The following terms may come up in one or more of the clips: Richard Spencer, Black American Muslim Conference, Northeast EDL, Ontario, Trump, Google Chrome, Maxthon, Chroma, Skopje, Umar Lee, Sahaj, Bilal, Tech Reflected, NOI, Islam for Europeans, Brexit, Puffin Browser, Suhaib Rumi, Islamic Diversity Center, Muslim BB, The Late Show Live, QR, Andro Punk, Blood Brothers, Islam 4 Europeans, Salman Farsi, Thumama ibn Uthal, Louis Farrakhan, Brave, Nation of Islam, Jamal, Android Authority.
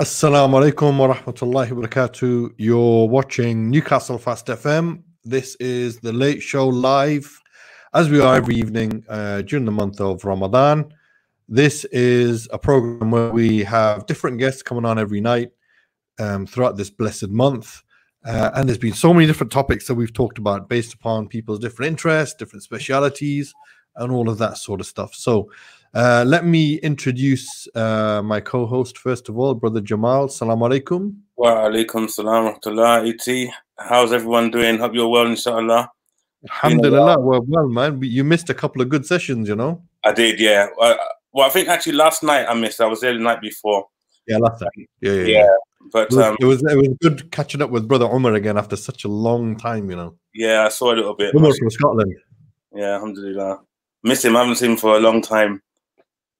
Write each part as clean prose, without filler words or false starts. Assalamu alaikum wa rahmatullahi wa barakatuh. You're watching Newcastle Fast FM. This is The Late Show Live, as we are every evening during the month of Ramadan. This is a program where we have different guests coming on every night throughout this blessed month. And there's been so many different topics that we've talked about based upon people's different interests, different specialities, and all of that sort of stuff. So let me introduce my co-host first of all, Brother Jamal. Salaam alaikum. Wa alaikum salam wa rahmatullah. ET, how's everyone doing? Hope you're well, inshallah. Alhamdulillah, we're well, man. You missed a couple of good sessions, you know? I did, yeah. Well, I think actually last night I missed. I was there the night before. Yeah, last night. Yeah. But it was good catching up with Brother Umar again after such a long time, you know. Yeah, I saw a little bit. Umar from Scotland. Yeah, alhamdulillah. Miss him. I haven't seen him for a long time.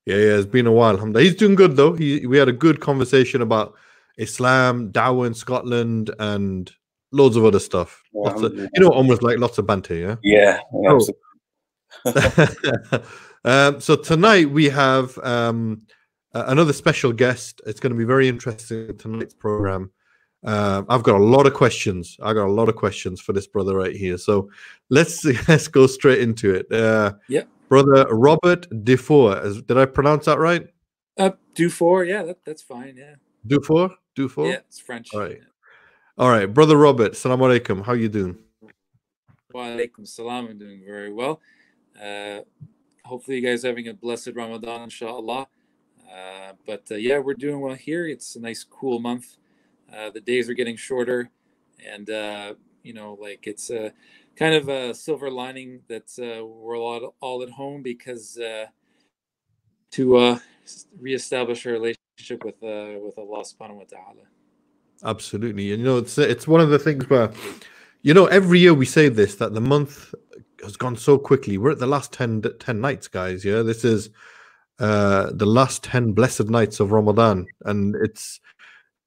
Yeah, it's been a while. He's doing good though. We had a good conversation about Islam, Dawah in Scotland, and loads of other stuff. Yeah, you know, almost like lots of banter. Yeah. Yeah. Oh. So tonight we have another special guest. It's going to be very interesting tonight's program. I've got a lot of questions. I got a lot of questions for this brother right here. So let's go straight into it. Yeah. Brother Robert Dufour. Did I pronounce that right? Dufour, yeah, that's fine, yeah. Dufour? Yeah, it's French. All right. Yeah. All right, Brother Robert, salam alaikum. How are you doing? Wa alaikum salam. I'm doing very well. Hopefully you guys are having a blessed Ramadan, inshallah. But yeah, we're doing well here. It's a nice cool month. The days are getting shorter, and you know, like it's a kind of a silver lining that we're all at home, because to reestablish our relationship with Allah subhanahu wa ta'ala. Absolutely. And you know, it's one of the things where, you know, every year we say this, that the month has gone so quickly. We're at the last 10 nights, guys. Yeah, this is the last 10 blessed nights of Ramadan, and it's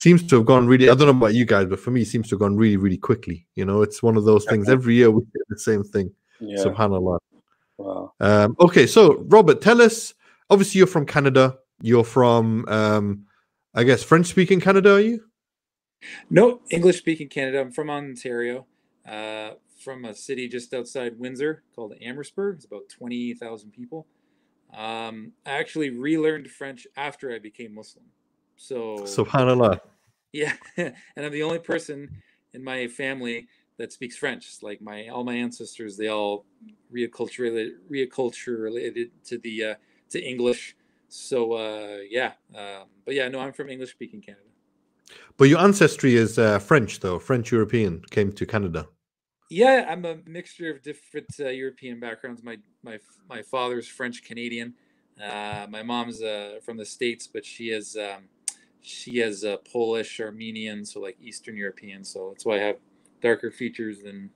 seems to have gone really, I don't know about you guys, but for me, it seems to have gone really, really quickly. You know, it's one of those things. Every year we do the same thing. Yeah. SubhanAllah. Wow. Okay, so Robert, tell us, obviously you're from Canada. You're from, I guess, French-speaking Canada, are you? No, English-speaking Canada. I'm from Ontario, from a city just outside Windsor called Amherstburg. It's about 20,000 people. I actually relearned French after I became Muslim. So SubhanAllah. Yeah, and I'm the only person in my family that speaks French. Like all my ancestors, they all reacculturated to English. So yeah, but yeah, no, I'm from English-speaking Canada. But your ancestry is French, though. French European came to Canada. Yeah, I'm a mixture of different European backgrounds. My father's French Canadian. My mom's from the States, but she has Polish, Armenian, so like Eastern European. So that's why I have darker features than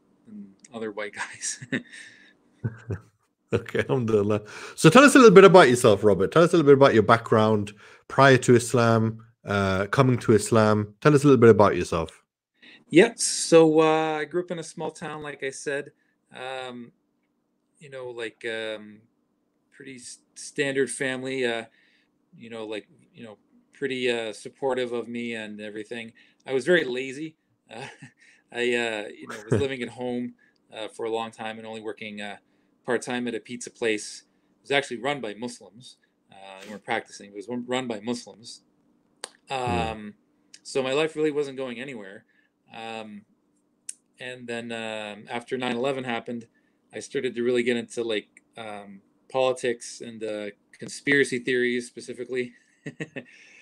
other white guys. Okay, alhamdulillah. So tell us a little bit about yourself, Robert. Tell us a little bit about your background prior to Islam, coming to Islam. Tell us a little bit about yourself. Yeah, so I grew up in a small town, like I said. You know, like pretty standard family. You know, like, you know, pretty supportive of me and everything. I was very lazy. I you know, was living at home for a long time and only working part-time at a pizza place. It was actually run by Muslims. They weren't practicing. It was run by Muslims. So my life really wasn't going anywhere. And then after 9/11 happened, I started to really get into like politics and conspiracy theories specifically.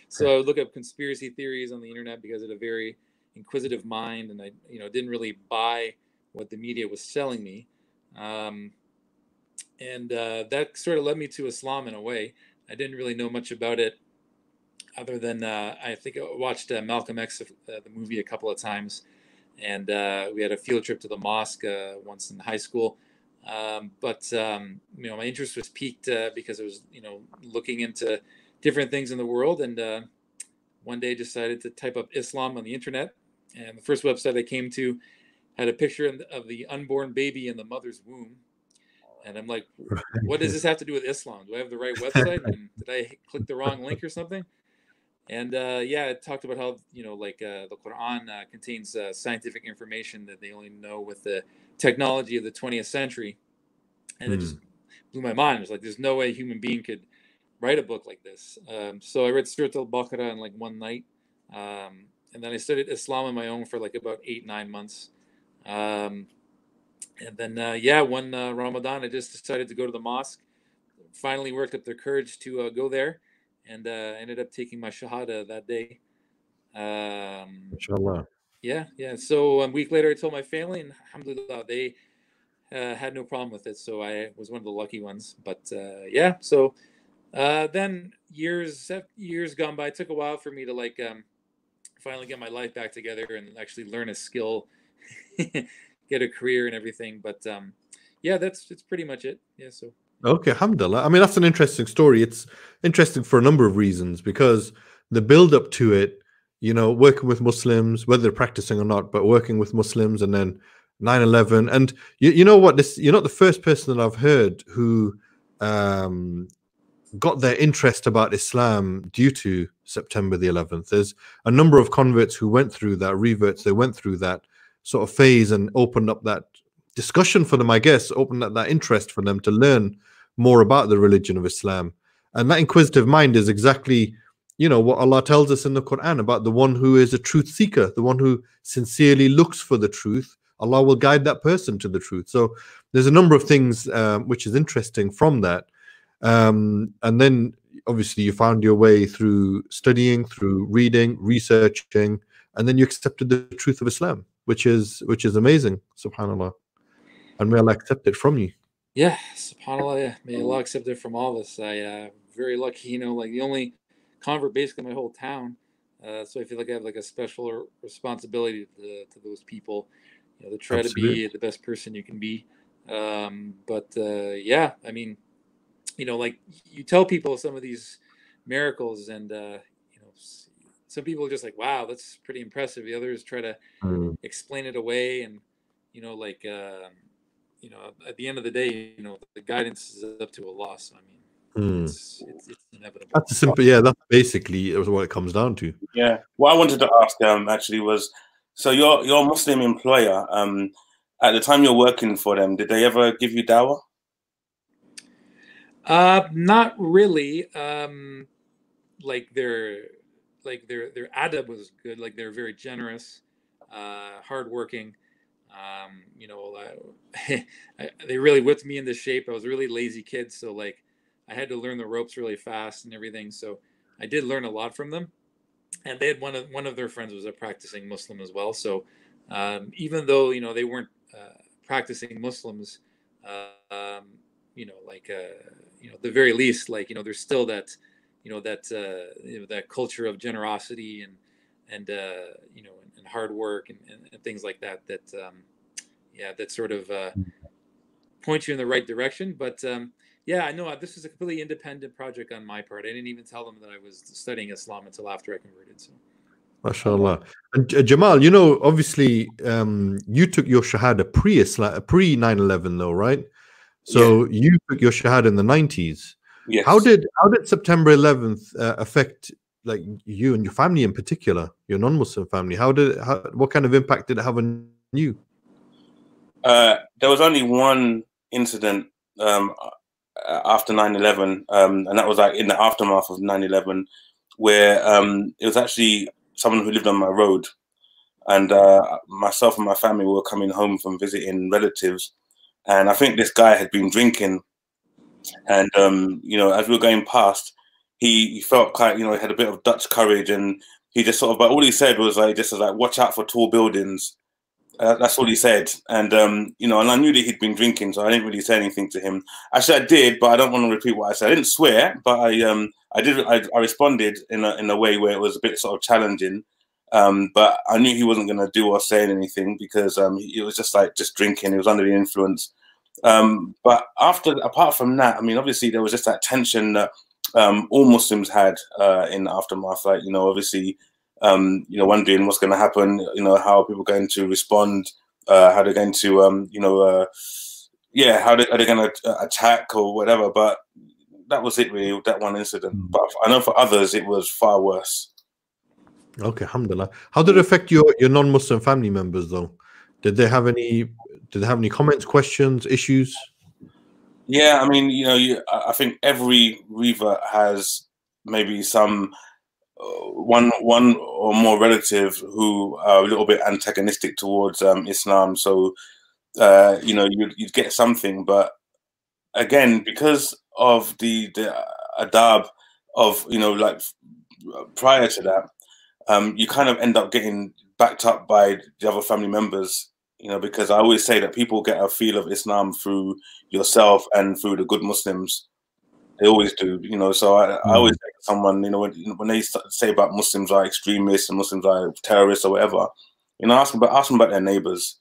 So I would look up conspiracy theories on the internet because I had a very inquisitive mind, and I, you know, didn't really buy what the media was selling me. And that sort of led me to Islam in a way. I didn't really know much about it other than I think I watched Malcolm X, the movie, a couple of times. And we had a field trip to the mosque once in high school. But you know, my interest was piqued because I was, you know, looking into different things in the world, and one day decided to type up Islam on the internet, and the first website I came to had a picture of the unborn baby in the mother's womb, and I'm like, what does this have to do with Islam? Do I have the right website? And did I click the wrong link or something? And yeah, it talked about how, you know, like the Quran contains scientific information that they only know with the technology of the 20th century. And it just blew my mind. It was like, there's no way a human being could write a book like this. So I read Surat al-Baqarah in like one night. And then I studied Islam on my own for like about 8-9 months. And then, yeah, one Ramadan, I just decided to go to the mosque. Finally worked up their courage to go there. And ended up taking my shahada that day. Inshallah. Yeah, yeah. So a week later, I told my family, and alhamdulillah, they had no problem with it. So I was one of the lucky ones. But yeah, so then years gone by. It took a while for me to like finally get my life back together and actually learn a skill, get a career and everything. But yeah, that's pretty much it. Yeah, so. Okay, alhamdulillah. I mean, that's an interesting story. It's interesting for a number of reasons, because the build-up to it, you know, working with Muslims, whether they're practicing or not, but working with Muslims, and then 9/11. And you know what? You're not the first person that I've heard who got their interest about Islam due to September the 11th. There's a number of converts who went through that, reverts, they went through that sort of phase and opened up that discussion for them, I guess, opened up that interest for them to learn more about the religion of Islam. And that inquisitive mind is exactly, you know, what Allah tells us in the Quran about the one who is a truth seeker, the one who sincerely looks for the truth. Allah will guide that person to the truth. So there's a number of things which is interesting from that. And then obviously you found your way through studying, through reading, researching, and then you accepted the truth of Islam, which is amazing, subhanAllah. And may Allah accept it from you. Yeah, subhanAllah, yeah. May Allah accept it from all of us. I very lucky, you know, like the only convert basically in my whole town. So I feel like I have like a special responsibility to those people, you know, to try to be the best person you can be. Yeah, I mean, you know, like you tell people some of these miracles and, you know, some people are just like, wow, that's pretty impressive. The others try to explain it away and, you know, like... you know, at the end of the day, you know, the guidance is up to Allah. So, I mean, it's inevitable. That's a simple, yeah, that's basically what it comes down to. Yeah. What I wanted to ask actually was, so your Muslim employer, at the time you're working for them, did they ever give you dawah? Not really. Like their adab was good. Like they're very generous, hardworking. You know, they really whipped me into shape. I was a really lazy kid, so like I had to learn the ropes really fast and everything. So I did learn a lot from them. And they had one of their friends was a practicing Muslim as well. So even though, you know, they weren't practicing Muslims, you know, like you know, at the very least, like, you know, there's still that, you know, that you know, that culture of generosity and you know, and hard work and things like that, that yeah, that sort of points you in the right direction. But yeah, I know this was a completely independent project on my part. I didn't even tell them that I was studying Islam until after I converted. So, mashallah. And Jamal, you know, obviously you took your shahada pre 9/11 though, right? So yeah. You took your shahada in the 90s. Yes. How did September 11th affect like you and your family, in particular your non-Muslim family? What kind of impact did it have on you? There was only one incident after 9/11, and that was like in the aftermath of 9/11, where it was actually someone who lived on my road, and myself and my family were coming home from visiting relatives, and I think this guy had been drinking, and you know, as we were going past, he felt quite, you know, he had a bit of Dutch courage, and he just sort of, but all he said was like, just like, watch out for tall buildings. That's all he said. And, you know, and I knew that he'd been drinking, so I didn't really say anything to him. Actually, I did, but I don't want to repeat what I said. I didn't swear, but I responded in a way where it was a bit sort of challenging. But I knew he wasn't going to do or say anything, because it was just like, just drinking. He was under the influence. But apart from that, I mean, obviously there was just that tension that, all Muslims had in the aftermath, like, you know, obviously, you know, wondering what's going to happen, you know, how are people going to respond, how they're going to, you know, yeah, are they going to attack or whatever. But that was it, really, that one incident. But I know for others, it was far worse. Okay, alhamdulillah. How did it affect your non-Muslim family members though? Did they have any comments, questions, issues? Yeah, I mean, you know, I think every revert has maybe some one or more relative who are a little bit antagonistic towards Islam. So, you know, you'd get something, but again, because of the adab of, you know, like prior to that, you kind of end up getting backed up by the other family members, you know, because I always say that people get a feel of Islam through yourself and through the good Muslims. They always do, you know. So I always say to someone, you know, when they say about Muslims are extremists and Muslims are terrorists or whatever, you know, ask them about their neighbors.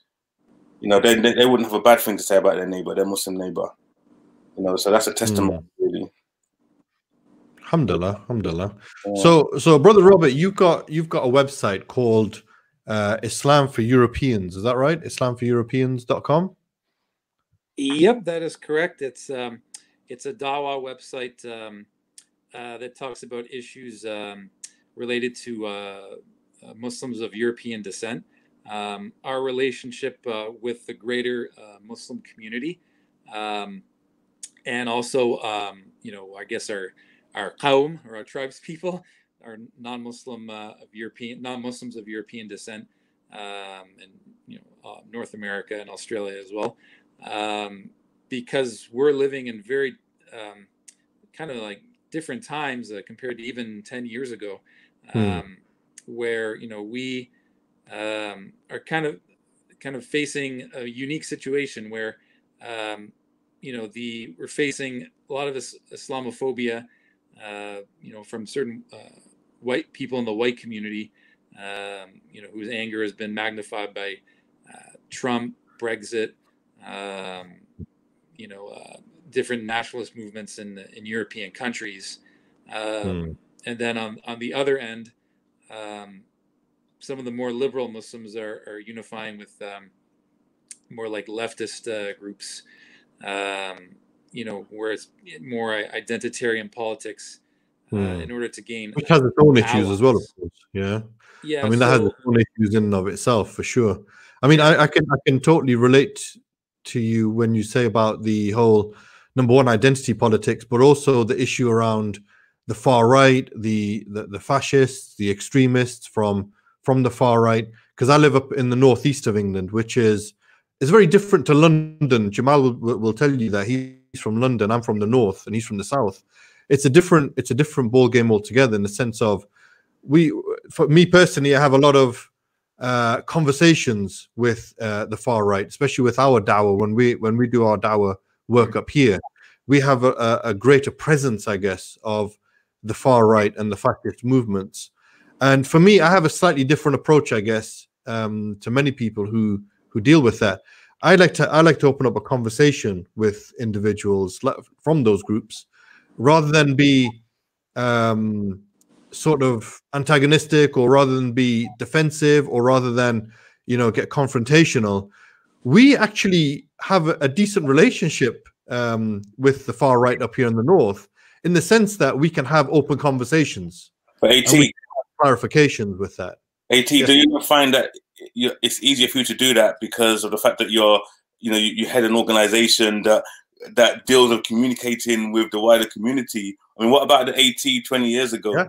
You know, they wouldn't have a bad thing to say about their neighbor, their Muslim neighbor. You know, so that's a testimony, really. Alhamdulillah, alhamdulillah. Yeah. So Brother Robert, you've got a website called Islam for Europeans. Is that right? Islamforeuropeans.com. Yep, that is correct. It's a dawah website that talks about issues related to Muslims of European descent, our relationship with the greater Muslim community, and also, you know, I guess our qawm, or our tribes people, are non-Muslims of European descent, and, you know, North America and Australia as well, because we're living in very kind of like different times compared to even 10 years ago, where, you know, we are kind of facing a unique situation where, you know, we're facing a lot of Islamophobia, you know, from certain white people in the white community, you know, whose anger has been magnified by Trump, Brexit, you know, different nationalist movements in European countries. And then on the other end, some of the more liberal Muslims are unifying with more like leftist groups, you know, where it's more identitarian politics in order to gain. Which has its own issues as well, of course. Yeah. Yeah. I mean, that has its own issues in and of itself, for sure. I mean, I can totally relate to you when you say about the whole, number one, identity politics, but also the issue around the far right, the fascists, the extremists from the far right. Because I live up in the northeast of England, which is very different to London. Jamal will tell you that he's from London, I'm from the north, and he's from the south. It's a different ball game altogether, in the sense of, for me personally, I have a lot of conversations with the far right, especially with our dawah. When we do our dawah work up here, we have a greater presence, I guess, of the far right and the fascist movements. And for me, I have a slightly different approach, I guess, to many people who deal with that. I like to open up a conversation with individuals from those groups, rather than be sort of antagonistic, or rather than be defensive, or rather than, you know, get confrontational. We actually have a decent relationship with the far right up here in the north, in the sense that we can have open conversations. But AT, clarifications with that. AT, yes. Do you find that it's easier for you to do that because of the fact that you head an organization that deals with communicating with the wider community? I mean, what about the AT 20 years ago?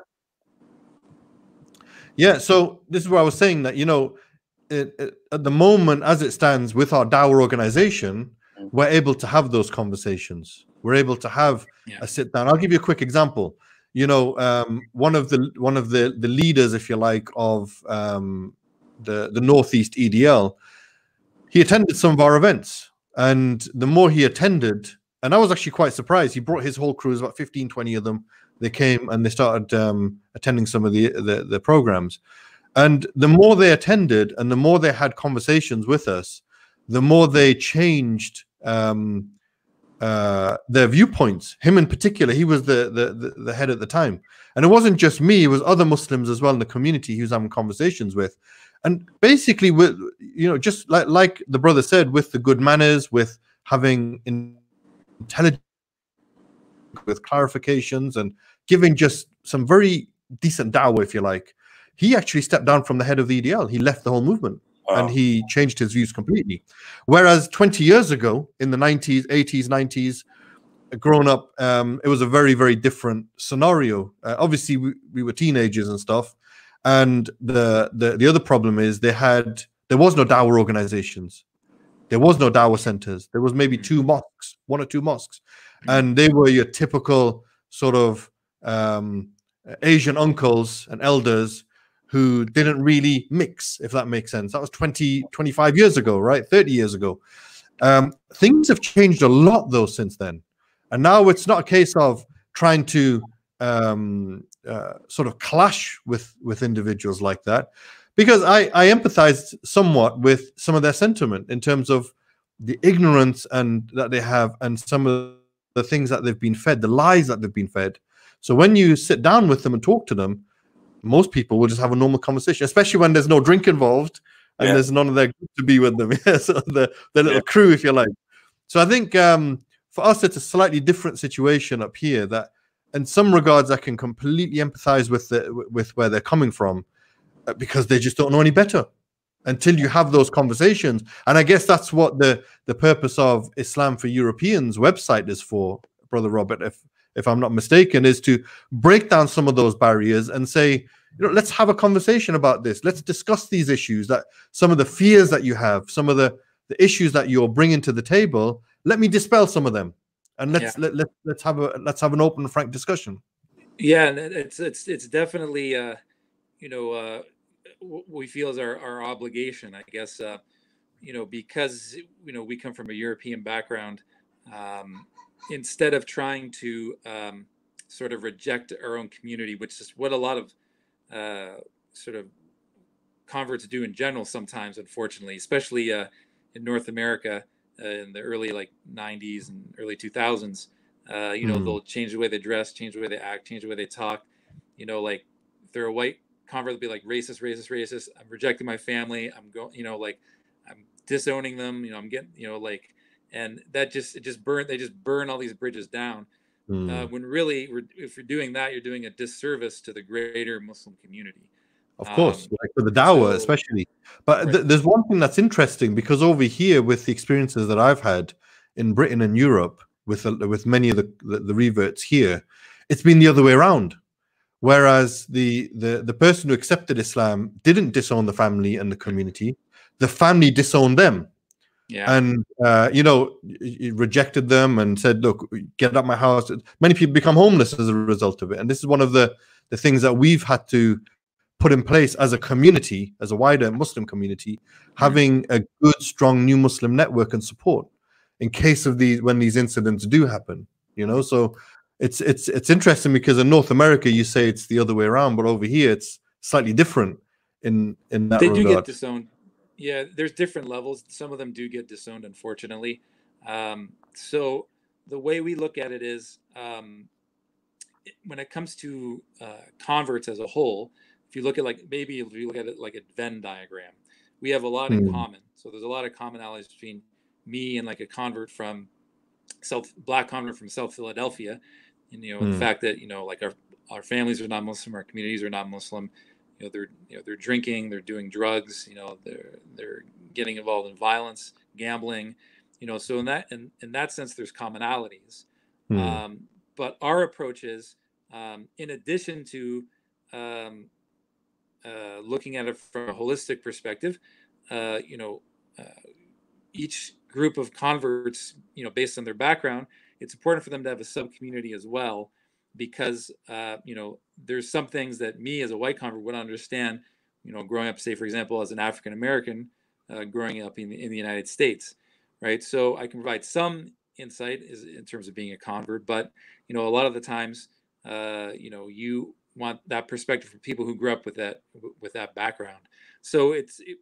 Yeah, so this is what I was saying, that, you know, at the moment, as it stands with our dawah organization, we're able to have those conversations. We're able to have a sit down. I'll give you a quick example. You know, one of the leaders, if you like, of the Northeast EDL, he attended some of our events. And the more he attended, and I was actually quite surprised, he brought his whole crew, it was about 15, 20 of them. They came and they started attending some of the programs. And the more they attended and the more they had conversations with us, the more they changed their viewpoints. Him in particular, he was the head at the time. And it wasn't just me, it was other Muslims as well in the community he was having conversations with. And basically, with, you know, just like the brother said, with the good manners, with having intelligence, with clarifications, and giving just some very decent dawah, if you like. he actually stepped down from the head of the EDL. He left the whole movement. Wow. And he changed his views completely. Whereas 20 years ago, in the 90s, 80s, 90s, grown up, it was a very, very different scenario. Obviously, we were teenagers and stuff. And the other problem is there was no dawah organizations. There was no dawah centers. There was maybe two mosques, one or two mosques. And they were your typical sort of Asian uncles and elders who didn't really mix, if that makes sense. That was 20, 25 years ago, right? 30 years ago. Things have changed a lot, though, since then. And now it's not a case of trying to sort of clash with individuals like that, because I empathized somewhat with some of their sentiment in terms of the ignorance and that they have and some of the things that they've been fed, the lies that they've been fed. So when you sit down with them and talk to them, most people will just have a normal conversation, especially when there's no drink involved and there's none of their group to be with them. So the little crew, if you like. So I think for us, it's a slightly different situation up here that in some regards, I can completely empathize with where they're coming from, because they just don't know any better until you have those conversations. And I guess that's what the purpose of Islam for Europeans website is for, Brother Robert, if I'm not mistaken, is to break down some of those barriers and say, you know, let's have a conversation about this. Let's discuss these issues, that some of the fears that you have, some of the issues that you're bringing to the table. Let me dispel some of them, and let's have an open and frank discussion. Yeah, and it's definitely you know, we feel is our obligation, I guess, you know, because you know we come from a European background. Instead of trying to sort of reject our own community, which is what a lot of sort of converts do in general sometimes, unfortunately, especially in North America in the early like 90s and early 2000s, you know, they'll change the way they dress, change the way they act, change the way they talk. You know, like if they're a white convert, they'll be like racist, racist, racist. I'm rejecting my family. I'm going, you know, like I'm disowning them. You know, I'm getting, you know, like. And that they just burn all these bridges down. When really, if you're doing that, you're doing a disservice to the greater Muslim community. Of course, like for the dawah especially. But there's one thing that's interesting, because over here, with the experiences that I've had in Britain and Europe, with many of the reverts here, it's been the other way around. Whereas the person who accepted Islam didn't disown the family and the community, the family disowned them. Yeah. And, you know, rejected them and said, look, get out of my house. Many people become homeless as a result of it. And this is one of the things that we've had to put in place as a community, as a wider Muslim community, having a good, strong new Muslim network and support in case of when these incidents do happen, you know. So it's interesting, because in North America, you say it's the other way around, but over here, it's slightly different in that regard. They do get disowned. Yeah, there's different levels. Some of them do get disowned, unfortunately. So the way we look at it is, when it comes to converts as a whole, if you look at like a Venn diagram, we have a lot in common. So there's a lot of commonalities between me and like a convert from South Philadelphia, and you know the fact that, you know, like our families are non-Muslim, our communities are non-Muslim. You know, they're drinking, they're doing drugs, you know, they're getting involved in violence, gambling, you know, so in that sense, there's commonalities. But our approach is, in addition to looking at it from a holistic perspective, you know, each group of converts, you know, based on their background, it's important for them to have a sub-community as well. Because, you know, there's some things that me as a white convert would understand, you know, growing up, say, for example, as an African-American, growing up in the United States, right? So I can provide some insight in terms of being a convert, but, you know, a lot of the times, you know, you want that perspective from people who grew up with that background. So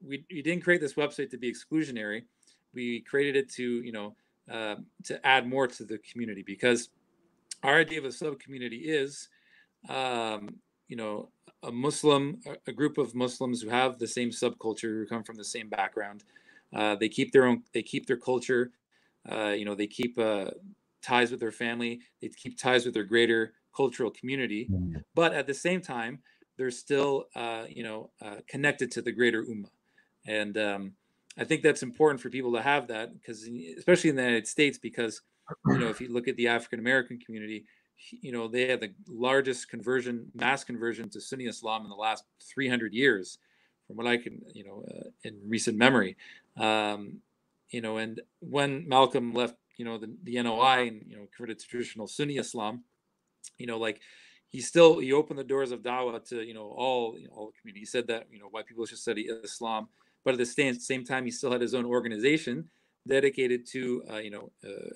we didn't create this website to be exclusionary. We created it to, you know, to add more to the community, because our idea of a sub-community is, you know, a group of Muslims who have the same subculture, who come from the same background. They keep their culture. You know, they keep ties with their family. They keep ties with their greater cultural community. But at the same time, they're still, connected to the greater ummah. And I think that's important for people to have that, because especially in the United States, because, if you look at the African-American community, they had the largest mass conversion to Sunni Islam in the last 300 years, from what I can, in recent memory. And when Malcolm left, the NOI and, converted to traditional Sunni Islam, he opened the doors of dawah to, all the community. He said that, white people should study Islam, but at the same time, he still had his own organization dedicated to,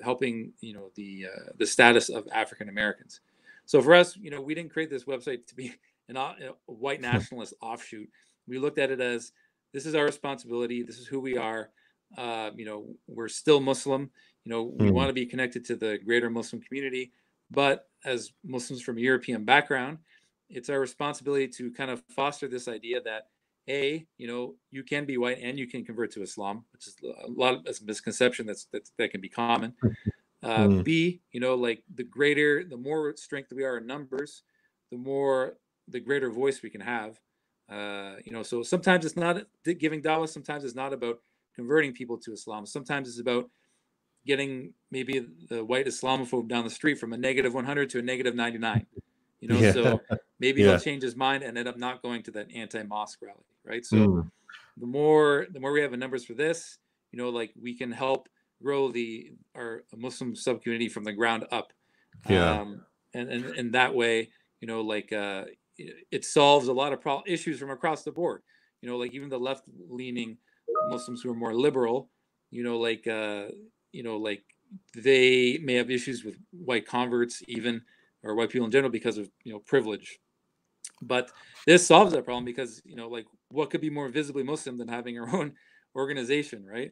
helping, the status of African Americans. So for us, we didn't create this website to be a white nationalist offshoot. We looked at it as, this is our responsibility. This is who we are. We're still Muslim. We want to be connected to the greater Muslim community, but as Muslims from a European background, it's our responsibility to kind of foster this idea that, A, you can be white and you can convert to Islam, which is a misconception that can be common. B, the more strength we are in numbers, the greater voice we can have. So sometimes it's not giving dawah. Sometimes it's not about converting people to Islam. Sometimes it's about getting maybe the white Islamophobe down the street from a negative 100 to a negative 99, so maybe he'll change his mind and end up not going to that anti-mosque rally, right? So the more we have in numbers for this, we can help grow our Muslim subcommunity from the ground up. And that way, it solves a lot of issues from across the board, even the left-leaning Muslims who are more liberal, they may have issues with white converts even, or white people in general, because of, privilege. But this solves that problem because, what could be more visibly Muslim than having our own organization, right?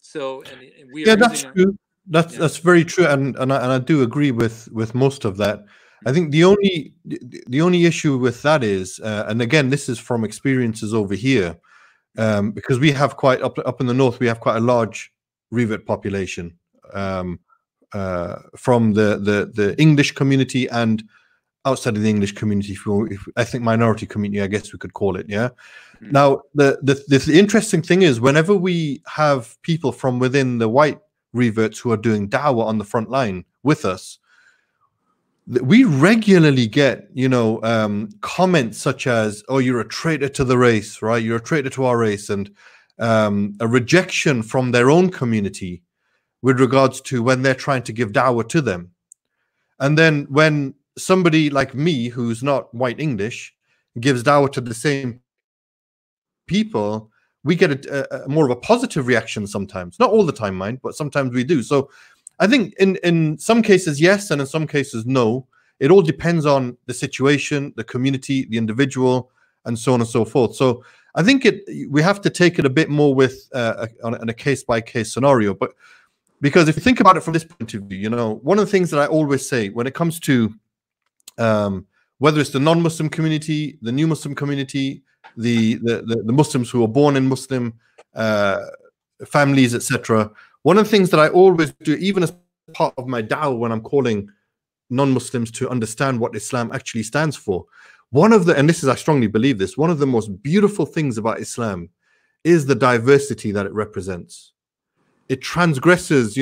So, and we are that's true. That's very true. And I do agree with most of that. I think the only issue with that is, and again, this is from experiences over here, because we have quite, up in the north, we have quite a large Revit population from the English community and outside of the English community, if I think minority community, I guess we could call it. Yeah. Mm-hmm. Now the interesting thing is, whenever we have people from within the white Reverts who are doing dawah on the front line with us, we regularly get comments such as, "Oh, you're a traitor to the race, right? You're a traitor to our race," and a rejection from their own community with regards to when they're trying to give dawah to them. And then when somebody like me, who's not white English, gives dawah to the same people, we get a more of a positive reaction sometimes. Not all the time, mind, but sometimes we do. So I think in some cases, yes, and in some cases, no. It all depends on the situation, the community, the individual, and so on and so forth. So I think we have to take it a bit more with on a case-by-case scenario, but because if you think about it from this point of view, one of the things that I always say when it comes to whether it's the non-Muslim community, the new Muslim community, the Muslims who are born in Muslim families, etc., one of the things that I always do, even as part of my dawah when I'm calling non-Muslims to understand what Islam actually stands for, I strongly believe this, one of the most beautiful things about Islam is the diversity that it represents. It transgresses,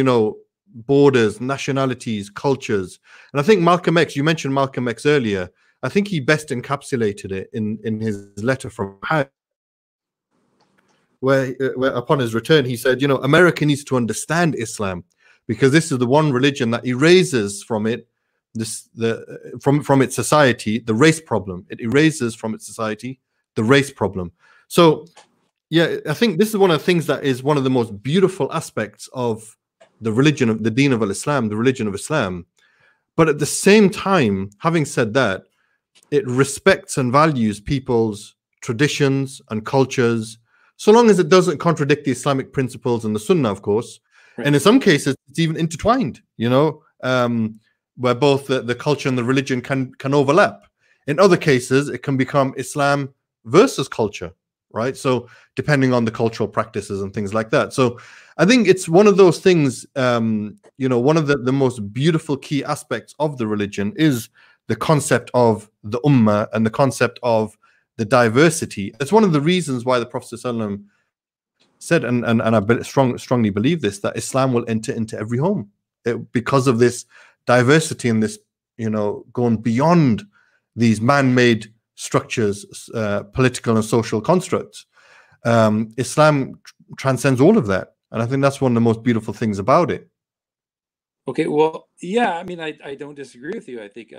borders, nationalities, cultures. And I think Malcolm X, you mentioned Malcolm X earlier, I think he best encapsulated it in his letter from Harun, where upon his return, he said, America needs to understand Islam because this is the one religion that erases from it its society the race problem. It erases from its society the race problem. So yeah, I think this is one of the things that is one of the most beautiful aspects of the religion of the Deen of al-Islam, the religion of Islam. But at the same time, having said that, it respects and values people's traditions and cultures, so long as it doesn't contradict the Islamic principles and the Sunnah, of course. Right. And in some cases, it's even intertwined, where both the culture and the religion can overlap. In other cases, it can become Islam versus culture, right? So depending on the cultural practices and things like that. So I think it's one of those things, one of the most beautiful key aspects of the religion is the concept of the ummah and the concept of the diversity. It's one of the reasons why the Prophet ﷺ said, and I strongly believe this, that Islam will enter into every home because of this diversity and this, you know, going beyond these man-made structures, political and social constructs. Islam transcends all of that, and I think that's one of the most beautiful things about it. Okay, well, yeah, I mean, I don't disagree with you. I think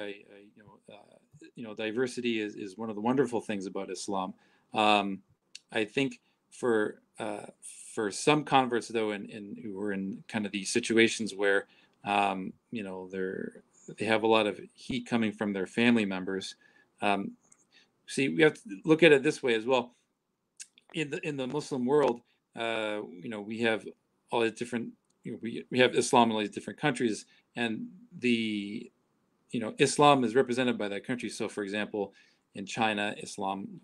diversity is one of the wonderful things about Islam. I think for some converts though, who are in kind of these situations where they have a lot of heat coming from their family members. See, we have to look at it this way as well. In the Muslim world, we have all the different. We have Islam in all these different countries, and Islam is represented by that country. So, for example, in China, Islam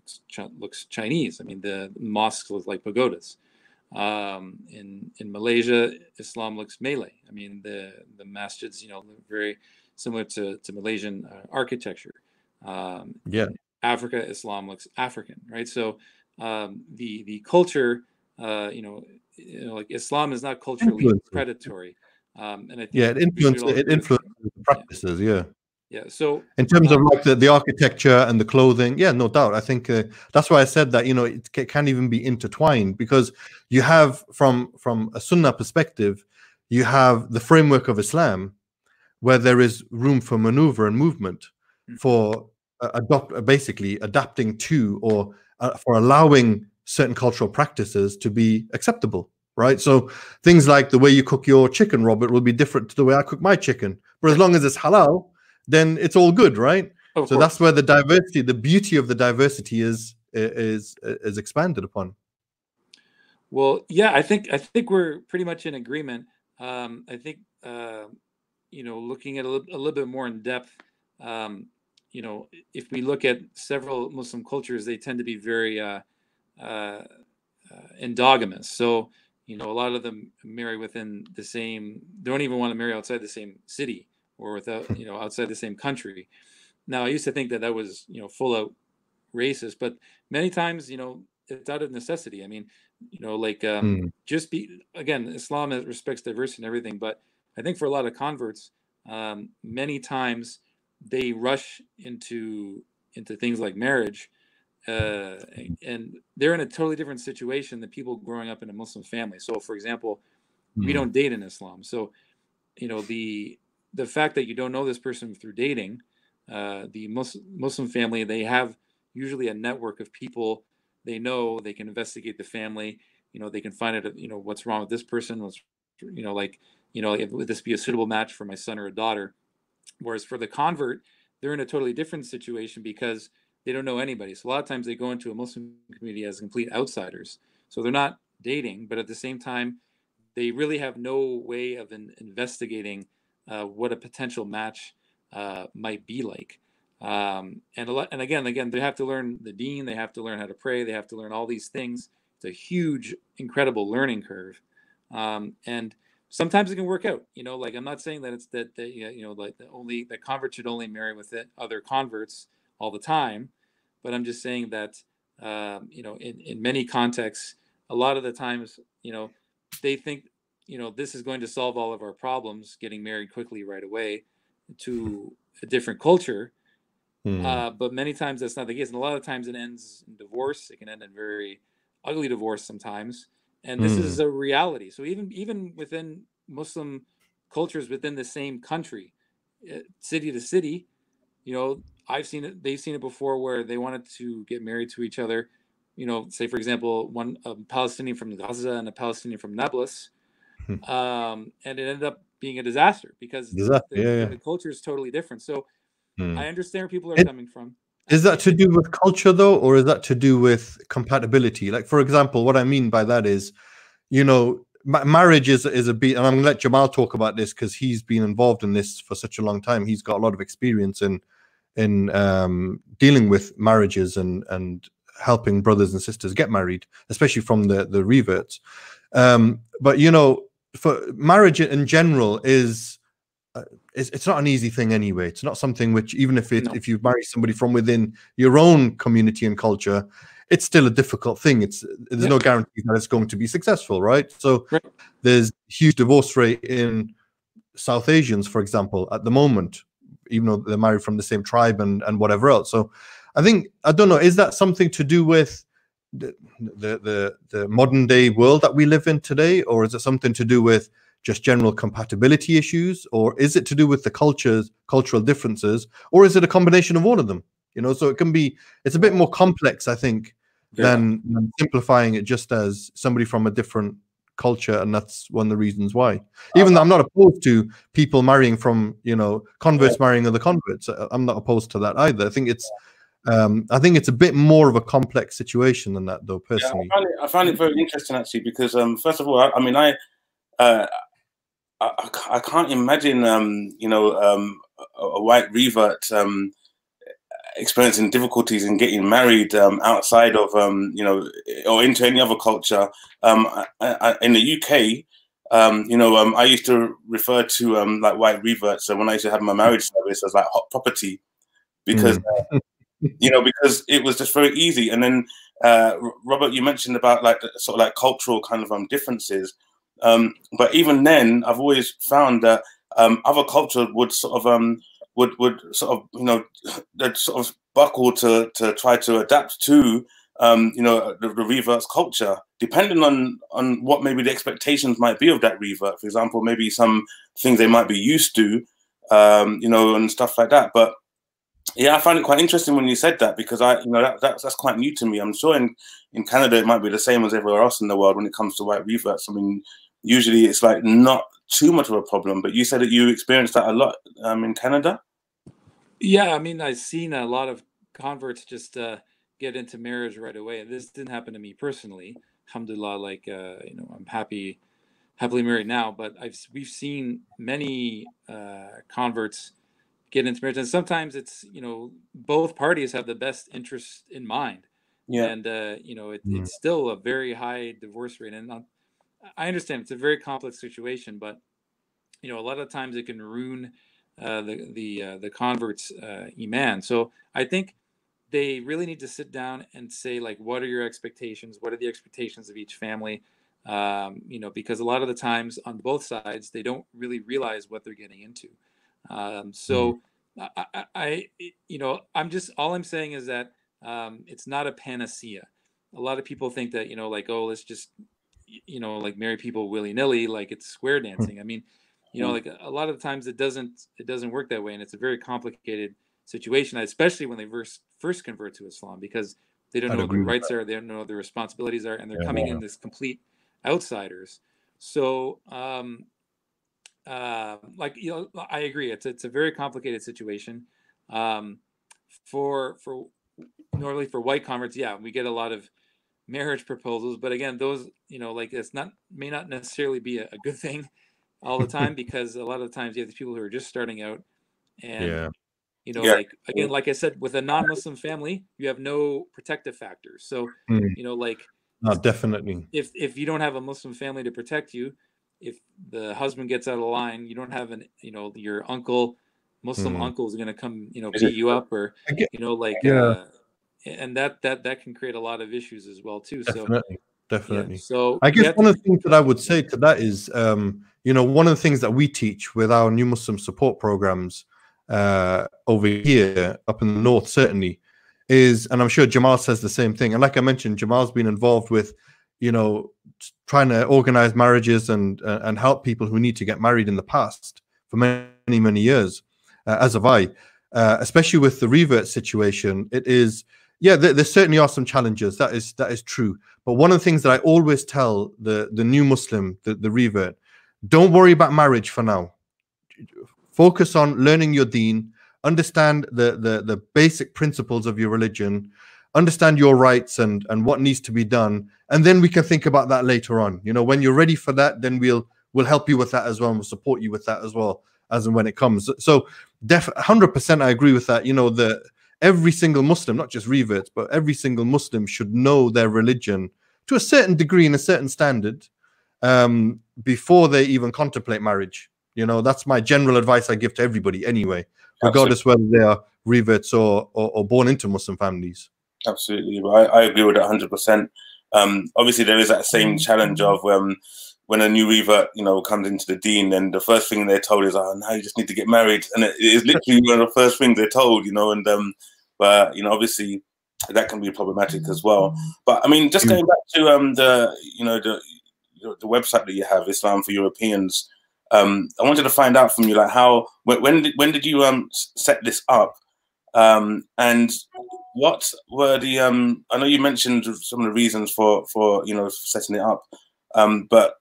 looks Chinese. I mean, the mosques look like pagodas. In Malaysia, Islam looks Malay. I mean, the masjids, look very similar to Malaysian architecture. In Africa, Islam looks African, right? So, the culture, like Islam is not culturally predatory, and I think it influences practices, yeah. So in terms of like the architecture and the clothing, yeah, no doubt. I think that's why I said that it can't even be intertwined, because you have from a Sunnah perspective, you have the framework of Islam, where there is room for maneuver and movement, for basically adapting to or for allowing certain cultural practices to be acceptable, right? So things like the way you cook your chicken, Robert, will be different to the way I cook my chicken. But as long as it's halal, then it's all good, right? Of course. That's where the diversity, the beauty of the diversity is expanded upon. Well, yeah, I think we're pretty much in agreement. I think looking at a little bit more in depth, if we look at several Muslim cultures, they tend to be very endogamous. So, a lot of them marry within the same, don't even want to marry outside the same city or without, outside the same country. Now, I used to think that was, full out racist, but many times, it's out of necessity. I mean, again, Islam respects diversity and everything, but I think for a lot of converts, many times they rush into things like marriage, and they're in a totally different situation than people growing up in a Muslim family. So, for example, we don't date in Islam. So, the fact that you don't know this person through dating, the Muslim family, they have usually a network of people they know. They can investigate the family. They can find out, what's wrong with this person. What's, would this be a suitable match for my son or a daughter? Whereas for the convert, they're in a totally different situation because they don't know anybody. So a lot of times they go into a Muslim community as complete outsiders. So they're not dating, but at the same time, they really have no way of investigating what a potential match might be like. And again, they have to learn the deen. They have to learn how to pray. They have to learn all these things. It's a huge, incredible learning curve. And sometimes it can work out, like I'm not saying that it's the convert should only marry with other converts all the time, but I'm just saying that in many contexts, a lot of the times they think this is going to solve all of our problems, getting married quickly right away to a different culture, but many times that's not the case, and a lot of times it ends in divorce. It can end in very ugly divorce sometimes, and this is a reality. So even within Muslim cultures within the same country, city to city, I've seen it, they've seen it before where they wanted to get married to each other. Say, for example, a Palestinian from Gaza and a Palestinian from Nablus. And it ended up being a disaster because the culture is totally different. So I understand where people are coming from. Is that to do with culture, though, or is that to do with compatibility? Like, for example, what I mean by that is, marriage is a beat, and I'm going to let Jamal talk about this because he's been involved in this for such a long time. He's got a lot of experience in dealing with marriages and helping brothers and sisters get married, especially from the reverts. But for marriage in general is it's not an easy thing anyway. It's not something which, even if it, if you marry somebody from within your own community and culture, it's still a difficult thing. It's there's no guarantee that it's going to be successful, right? So there's huge divorce rate in South Asians, for example, at the moment, even though they're married from the same tribe and whatever else. So I think, I don't know, is that something to do with the modern day world that we live in today, or is it something to do with just general compatibility issues, or is it to do with the cultural differences, or is it a combination of all of them? You know, so it can be, it's a bit more complex, I think, than simplifying it just as somebody from a different culture, and that's one of the reasons why. Even though I'm not opposed to people marrying from, you know, converts marrying other converts. I'm not opposed to that either. I think it's I think it's a bit more of a complex situation than that, though, personally. Yeah, I find it very interesting, actually, because first of all, I mean I can't imagine a white revert experiencing difficulties in getting married outside of or into any other culture. In the UK, I used to refer to like white reverts. So when I used to have my marriage service, I was like hot property, because because it was just very easy. And then Robert, you mentioned about like sort of like cultural kind of differences, but even then, I've always found that other culture would sort of buckle to try to adapt to the revert's culture, depending on what maybe the expectations might be of that revert. For example, maybe some things they might be used to, and stuff like that. But yeah, I find it quite interesting when you said that, because that's quite new to me. I'm sure in Canada it might be the same as everywhere else in the world when it comes to white reverts. I mean, usually it's like not too much of a problem, but you said that you experienced that a lot in Canada. Yeah, I mean, I've seen a lot of converts just get into marriage right away. This didn't happen to me personally, alhamdulillah. Like I'm happily married now, but we've seen many converts get into marriage, and sometimes it's both parties have the best interest in mind. And it's still a very high divorce rate, and I understand it's a very complex situation, but a lot of times it can ruin the convert's iman. So I think they really need to sit down and say, like, what are your expectations? What are the expectations of each family? Because a lot of the times on both sides, they don't really realize what they're getting into. All I'm saying is that it's not a panacea. A lot of people think that, let's just, like marry people willy-nilly, like it's square dancing. I mean, like a lot of times it doesn't work that way, and it's a very complicated situation, especially when they first convert to Islam, because they don't know what their rights are, they don't know what their responsibilities are, and they're coming in as complete outsiders. So I agree, it's a very complicated situation. For normally for white converts, we get a lot of marriage proposals, but again, those it's may not necessarily be a good thing all the time, because a lot of the times you have these people who are just starting out, and like I said, with a non-Muslim family you have no protective factors. So definitely, if you don't have a Muslim family to protect you, if the husband gets out of line, you don't have an your Muslim uncle is going to come beat you up, or and that can create a lot of issues as well too. Definitely. Yeah, so I guess one of the things that I would say to that is, one of the things that we teach with our new Muslim support programs over here up in the north, certainly, is, and I'm sure Jamal says the same thing. And like I mentioned, Jamal's been involved with, trying to organize marriages and help people who need to get married in the past for many, many years, as have I. Especially with the revert situation, it is. Yeah, there certainly are some challenges. That is true. But one of the things that I always tell the new Muslim, the revert, don't worry about marriage for now. Focus on learning your deen, understand the basic principles of your religion, understand your rights and what needs to be done, and then we can think about that later on. When you're ready for that, then we'll help you with that as well, and we'll support you with that as well, as and when it comes. So 100% I agree with that. Every single Muslim, not just reverts, but every single Muslim should know their religion to a certain degree and a certain standard before they even contemplate marriage. You know, that's my general advice I give to everybody anyway, regardless whether they are reverts or born into Muslim families. Absolutely. I agree with that 100%. Obviously, there is that same challenge of when a new revert, you know, comes into the deen, then the first thing they're told is, oh, now you just need to get married. And it is literally one of the first things they're told, you know, and but, you know, obviously that can be problematic as well. But I mean, just going back to the website that you have, Islam for Europeans, I wanted to find out from you, like, how, when did you set this up, and what were the I know you mentioned some of the reasons for you know, setting it up, but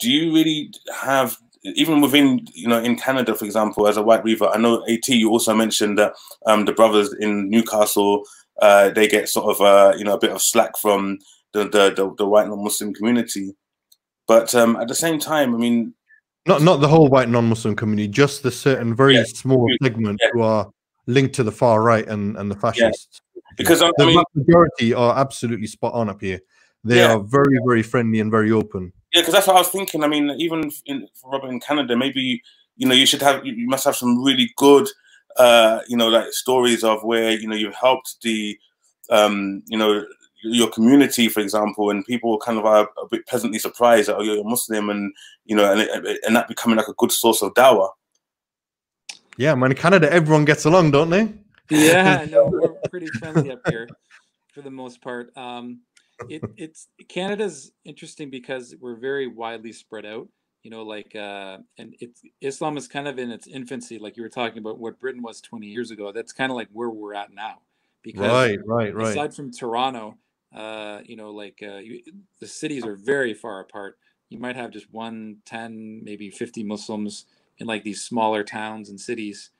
do you really have, even within, you know, in Canada, for example, as a white revert, I know, AT, you also mentioned that the brothers in Newcastle, they get sort of you know, a bit of slack from the white non-Muslim community, but at the same time, I mean, not the whole white non-Muslim community, just the certain very small segment who are linked to the far right and the fascists. Because the majority are absolutely spot on up here. They are very, very friendly and very open. Yeah, because that's what I was thinking. I mean, even for Robert in Canada, maybe, you know, you must have some really good, you know, like stories of where, you know, you've helped the, you know, your community, for example, and people kind of are a bit pleasantly surprised that, oh, you're Muslim, and, you know, and that becoming like a good source of dawah. Yeah, man, in Canada, everyone gets along, don't they? Yeah, no, we're pretty friendly up here for the most part. It's Canada's interesting because we're very widely spread out, you know, like, and Islam is kind of in its infancy, like you were talking about what Britain was 20 years ago. That's kind of like where we're at now. Because right. Aside from Toronto, you know, like the cities are very far apart. You might have just 10, maybe 50 Muslims in like these smaller towns and cities,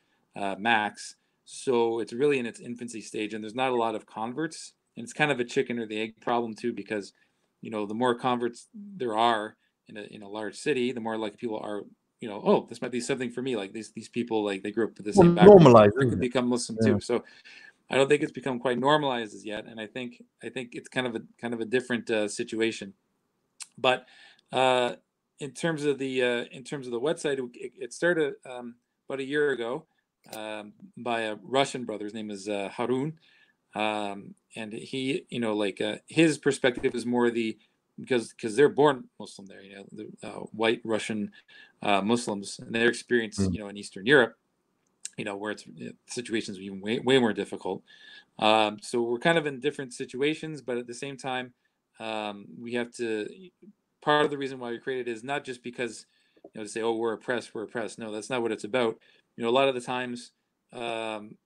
max. So it's really in its infancy stage, and there's not a lot of converts. And it's kind of a chicken or the egg problem too, because, you know, the more converts there are in a large city, the more like people are, you know, oh, this might be something for me. Like these people, like they grew up with the same background, they can become Muslim too. So I don't think it's become quite normalized as yet. And I think it's kind of a different situation. But in terms of the website, it started about a year ago by a Russian brother. His name is Harun. And he, you know, like, his perspective is more because they're born Muslim there, you know, the white Russian Muslims, and their experience, you know, in Eastern Europe, you know, where it's situations are even way more difficult. So we're kind of in different situations, but at the same time, we have to, part of the reason why we created it is not just because, you know, to say, oh, we're oppressed. No, that's not what it's about. You know, a lot of the times,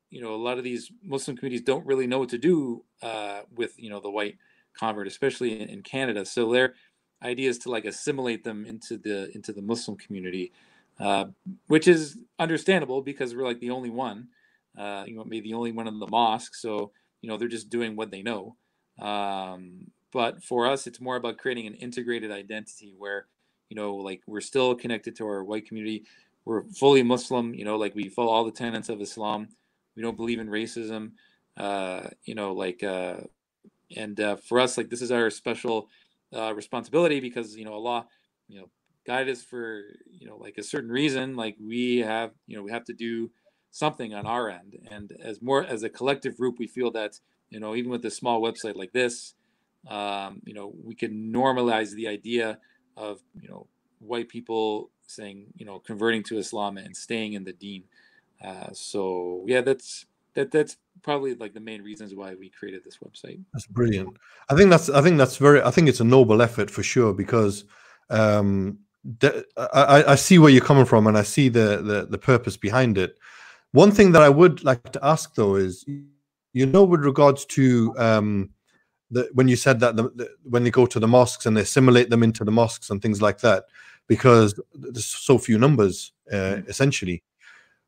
you know, a lot of these Muslim communities don't really know what to do with, you know, the white convert, especially in Canada. So their idea is to like assimilate them into the Muslim community, which is understandable because we're like the only one, you know, maybe the only one in the mosque. So, you know, they're just doing what they know. But for us, it's more about creating an integrated identity where, you know, like we're still connected to our white community. We're fully Muslim, you know, like we follow all the tenets of Islam. We don't believe in racism, you know, like, and for us, like, this is our special responsibility because, you know, Allah, you know, guide us for, you know, like a certain reason, like we have, you know, we have to do something on our end. And as a collective group, we feel that, you know, even with a small website like this, you know, we can normalize the idea of, you know, white people saying, you know, converting to Islam and staying in the deen. So yeah, that's probably like the main reasons why we created this website. That's brilliant. I think it's a noble effort for sure, because I see where you're coming from, and I see the purpose behind it. One thing that I would like to ask though is, you know, with regards to when you said that when they go to the mosques and they assimilate them into the mosques and things like that, because there's so few numbers essentially.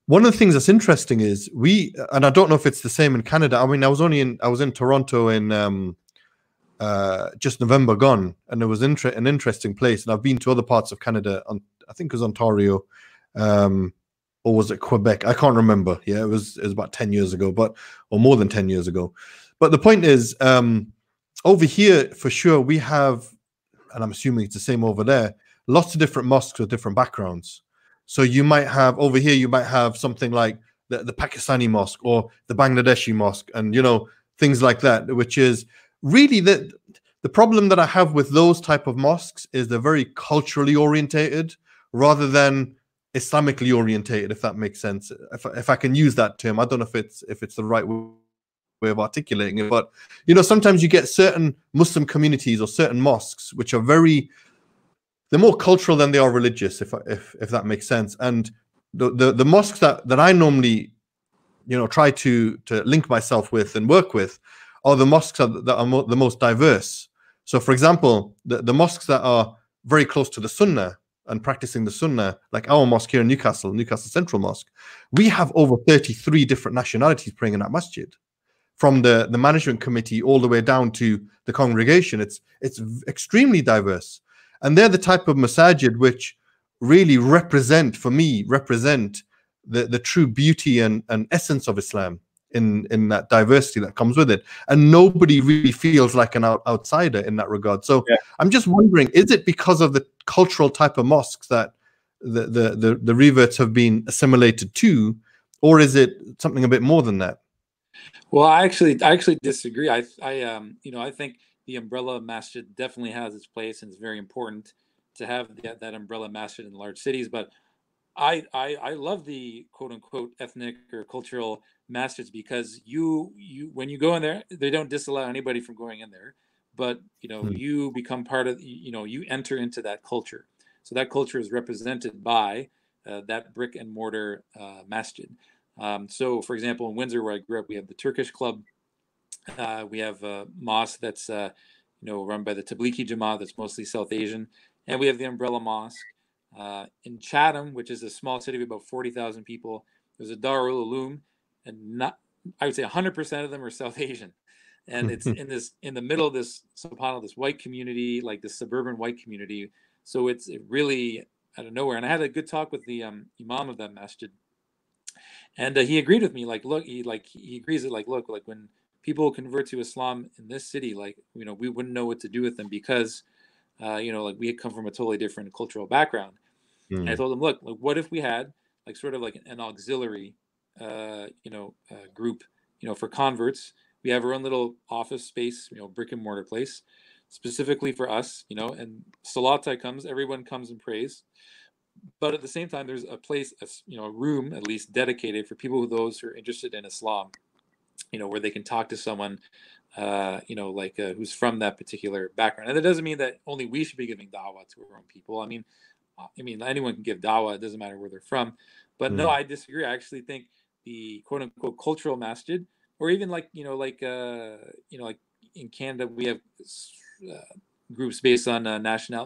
One of the things that's interesting is and I don't know if it's the same in Canada. I mean, I was in Toronto in just November gone, and it was an interesting place. And I've been to other parts of Canada. I think it was Ontario, or was it Quebec? I can't remember. Yeah, it was about 10 years ago, or more than 10 years ago. But the point is, over here for sure we have, and I'm assuming it's the same over there, lots of different mosques with different backgrounds. So you might have over here, you might have something like the Pakistani mosque or the Bangladeshi mosque, and you know, things like that, which is really the problem that I have with those type of mosques is they're very culturally orientated rather than Islamically orientated, if that makes sense. If I can use that term, I don't know if it's the right way of articulating it, but you know, sometimes you get certain Muslim communities or certain mosques which are they're more cultural than they are religious, if that makes sense. And the mosques that I normally, you know, try to link myself with and work with are the mosques that are the most diverse. So for example, the mosques that are very close to the Sunnah and practicing the Sunnah, like our mosque here in Newcastle, Newcastle Central Mosque, we have over 33 different nationalities praying in that masjid, from the management committee all the way down to the congregation. It's extremely diverse. And they're the type of masajid which really represent the true beauty and essence of Islam in that diversity that comes with it. And nobody really feels like an outsider in that regard. So yeah. I'm just wondering, is it because of the cultural type of mosques that the reverts have been assimilated to, or is it something a bit more than that? Well, I actually disagree. I think the umbrella masjid definitely has its place, and it's very important to have that umbrella masjid in large cities. But I love the quote unquote ethnic or cultural masjids, because you when you go in there, they don't disallow anybody from going in there, but you know, you become part of, you know, you enter into that culture. So that culture is represented by that brick and mortar masjid. So for example, in Windsor, where I grew up, we have the Turkish club. We have a mosque that's, run by the Tablighi Jamaat, that's mostly South Asian. And we have the Umbrella Mosque. In Chatham, which is a small city with about 40,000 people, there's a Darul Uloom, and I would say 100% of them are South Asian. And it's in the middle of this, subhanAllah, this white community, like this suburban white community. So it's really out of nowhere. And I had a good talk with the imam of that masjid. And he agreed with me, like, look, he agrees that when people convert to Islam in this city, like, you know, we wouldn't know what to do with them, because, we had come from a totally different cultural background. Mm. And I told them, look, like, what if we had like sort of like an auxiliary, group, for converts? We have our own little office space, brick and mortar place specifically for us, and Salatai comes, everyone comes and prays. But at the same time, there's a place, a room at least dedicated for people, those who are interested in Islam, where they can talk to someone, who's from that particular background. And that doesn't mean that only we should be giving dawah to our own people. I mean, anyone can give dawah. It doesn't matter where they're from. But no, I disagree. I actually think the quote unquote cultural masjid, or even like in Canada, we have groups based on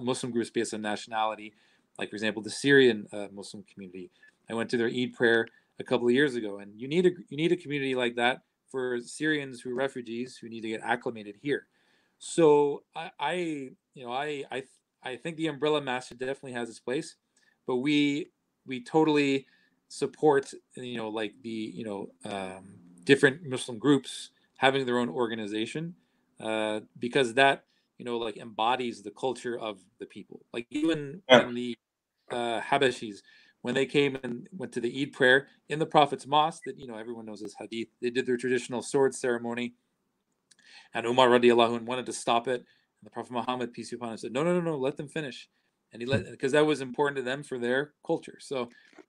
Muslim groups based on nationality. Like, for example, the Syrian Muslim community. I went to their Eid prayer a couple of years ago, and you need a community like that for Syrians who are refugees who need to get acclimated here. So I think the umbrella masjid definitely has its place, but we totally support different Muslim groups having their own organization, because that embodies the culture of the people. Like, even when the Habashis, when they came and went to the Eid prayer in the Prophet's mosque, that, everyone knows this hadith, they did their traditional sword ceremony, and Umar radiallahu anh wanted to stop it. And the Prophet Muhammad, peace be upon him, said, no, let them finish. And he let, because that was important to them for their culture. So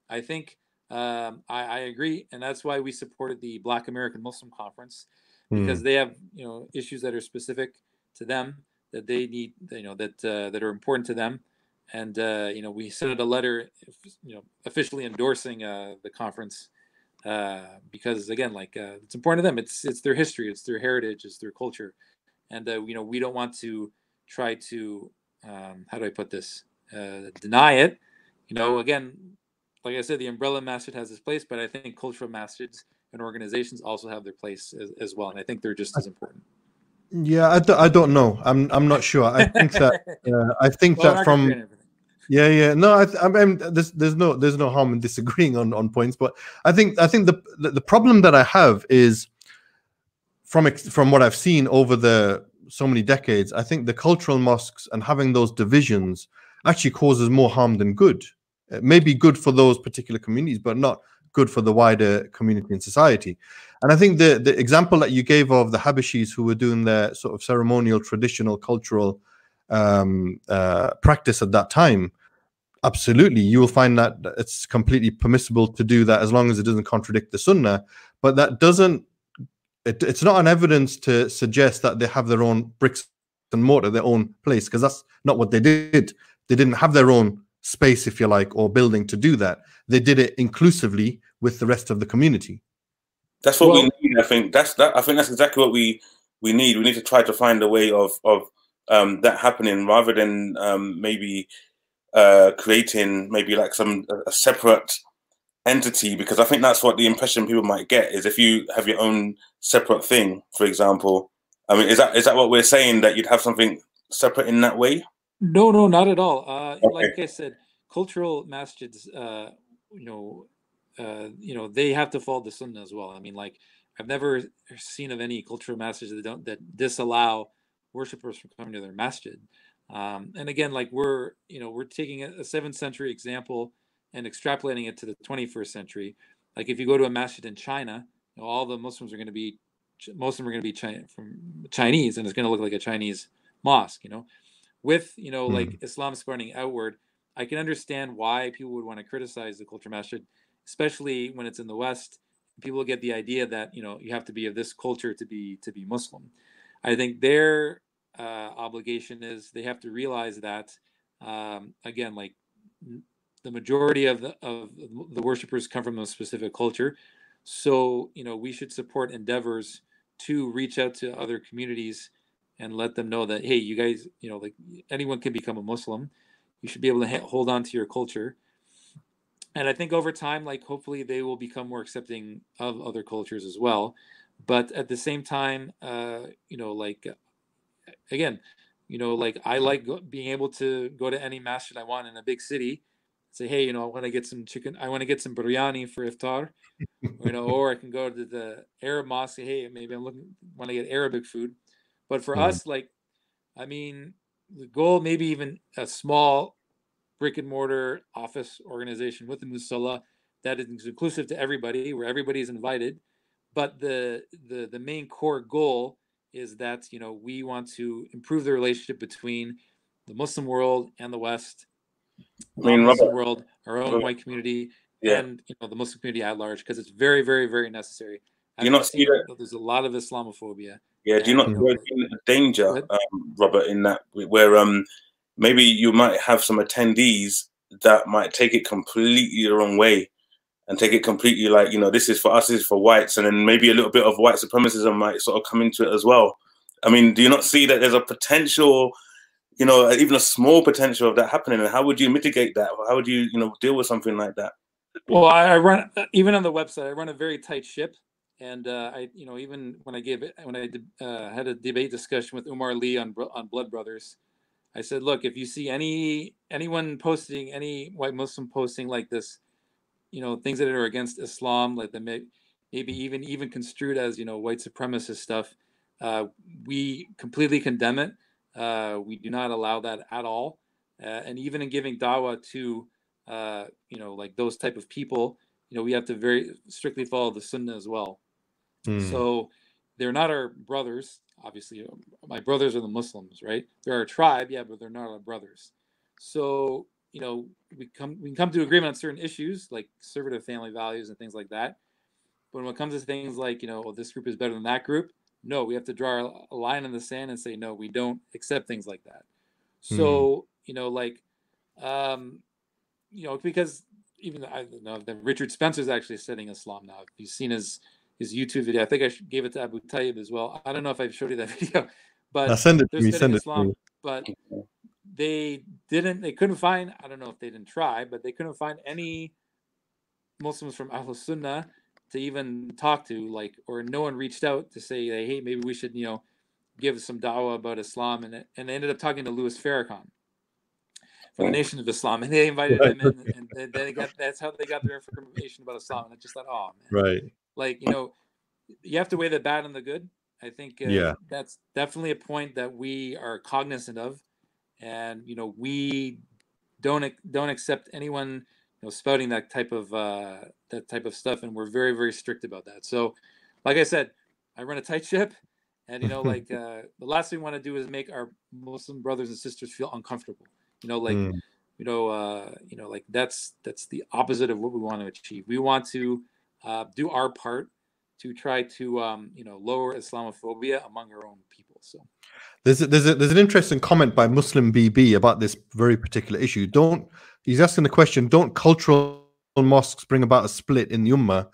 I think I agree. And that's why we supported the Black American Muslim Conference, because they have, issues that are specific to them, that they need, that are important to them. And, we sent a letter, officially endorsing the conference, because, again, it's important to them. It's their history, it's their heritage, it's their culture. And, we don't want to try to, how do I put this, deny it. Again, like I said, the umbrella masjid has its place, but I think cultural masjids and organizations also have their place as well. And I think they're just as important. Yeah, I don't know. I'm not sure. I think that No, I mean, there's no harm in disagreeing on points, but I think the problem that I have is from what I've seen over the so many decades. I think the cultural mosques and having those divisions actually causes more harm than good, may be good for those particular communities, but not good for the wider community and society. And I think the example that you gave of the Habashis, who were doing their sort of ceremonial, traditional, cultural practice at that time, absolutely, you will find that it's completely permissible to do that as long as it doesn't contradict the Sunnah. But that doesn't, it's not an evidence to suggest that they have their own bricks and mortar, their own place, because that's not what they did. They didn't have their own space, if you like, or building to do that. They did it inclusively with the rest of the community. That's what we need. I think that's exactly what we need. We need to try to find a way of that happening, rather than maybe creating like a separate entity, because I think that's what the impression people might get is if you have your own separate thing, for example. I mean, is that what we're saying, that you'd have something separate in that way? No, no, not at all. Okay. Like I said, cultural masjids, they have to follow the Sunnah as well. I mean, like, I've never seen of any cultural masjids that disallow worshippers from coming to their masjid. And again, like we're taking a 7th century example and extrapolating it to the 21st century. Like if you go to a masjid in China, all the Muslims are going to be, most of them are going to be Chinese, and it's going to look like a Chinese mosque, with, like Islam spreading outward. I can understand why people would want to criticize the culture masjid, especially when it's in the West. People get the idea that, you have to be of this culture to be Muslim. I think their obligation is they have to realize that, again, like the majority of the worshipers come from a specific culture. So, we should support endeavors to reach out to other communities and let them know that, hey, you guys, like anyone can become a Muslim. You should be able to hold on to your culture. And I think over time, like hopefully they will become more accepting of other cultures as well. But at the same time, again, I like being able to go to any masjid I want in a big city. Say, hey, I want to get some chicken. I want to get some biryani for iftar, or I can go to the Arab mosque. Say, hey, maybe want to get Arabic food. But for us, like, I mean, the goal, maybe even a small brick and mortar office organization with the musalla that is inclusive to everybody, where everybody is invited. But the main core goal is that, we want to improve the relationship between the Muslim world and the West. I mean, Muslim world, our own white community, and the Muslim community at large, because it's very, very, very necessary. Do you not see that? There's a lot of Islamophobia. Yeah, do you not see a danger, Robert, in that where maybe you might have some attendees that might take it completely the wrong way and take it completely like, this is for us, this is for whites, and then maybe a little bit of white supremacism might sort of come into it as well. I mean, do you not see that there's a potential, even a small potential of that happening? And how would you mitigate that? How would you, deal with something like that? Well, I run, even on the website, I run a very tight ship. And I, even when I had a debate discussion with Umar Lee on Blood Brothers, I said, look, if you see anyone posting, any white Muslim posting like this, things that are against Islam, like maybe even construed as, white supremacist stuff, we completely condemn it. We do not allow that at all. And even in giving dawah to, like those type of people, we have to very strictly follow the Sunnah as well. So they're not our brothers. Obviously, my brothers are the Muslims, right? They're our tribe, yeah, but they're not our brothers. So, we can come to agreement on certain issues like conservative family values and things like that. But when it comes to things like, well, this group is better than that group, no, we have to draw a line in the sand and say, no, we don't accept things like that. So, because even I don't know that Richard Spencer is actually studying Islam now. If you've seen his YouTube video, I think I gave it to Abu Tayyib as well. I don't know if I've showed you that video, but I'll send it to you. Send it to me. But they couldn't find, I don't know if they didn't try, but they couldn't find any Muslims from Ahlus Sunnah to even talk to, like, or no one reached out to say, hey, maybe we should, give some dawah about Islam. And they ended up talking to Louis Farrakhan from the Nation of Islam, and they invited them in, and that's how they got their information about Islam. And I just thought, oh man, right? Like, you have to weigh the bad and the good. I think that's definitely a point that we are cognizant of, and we don't accept anyone spouting that type of stuff, and we're very, very strict about that. So, like I said, I run a tight ship, and the last thing we want to do is make our Muslim brothers and sisters feel uncomfortable. That's the opposite of what we want to achieve. We want to do our part to try to lower Islamophobia among our own people. So there's an interesting comment by Muslim BB about this very particular issue. He's asking the question: don't cultural mosques bring about a split in the ummah?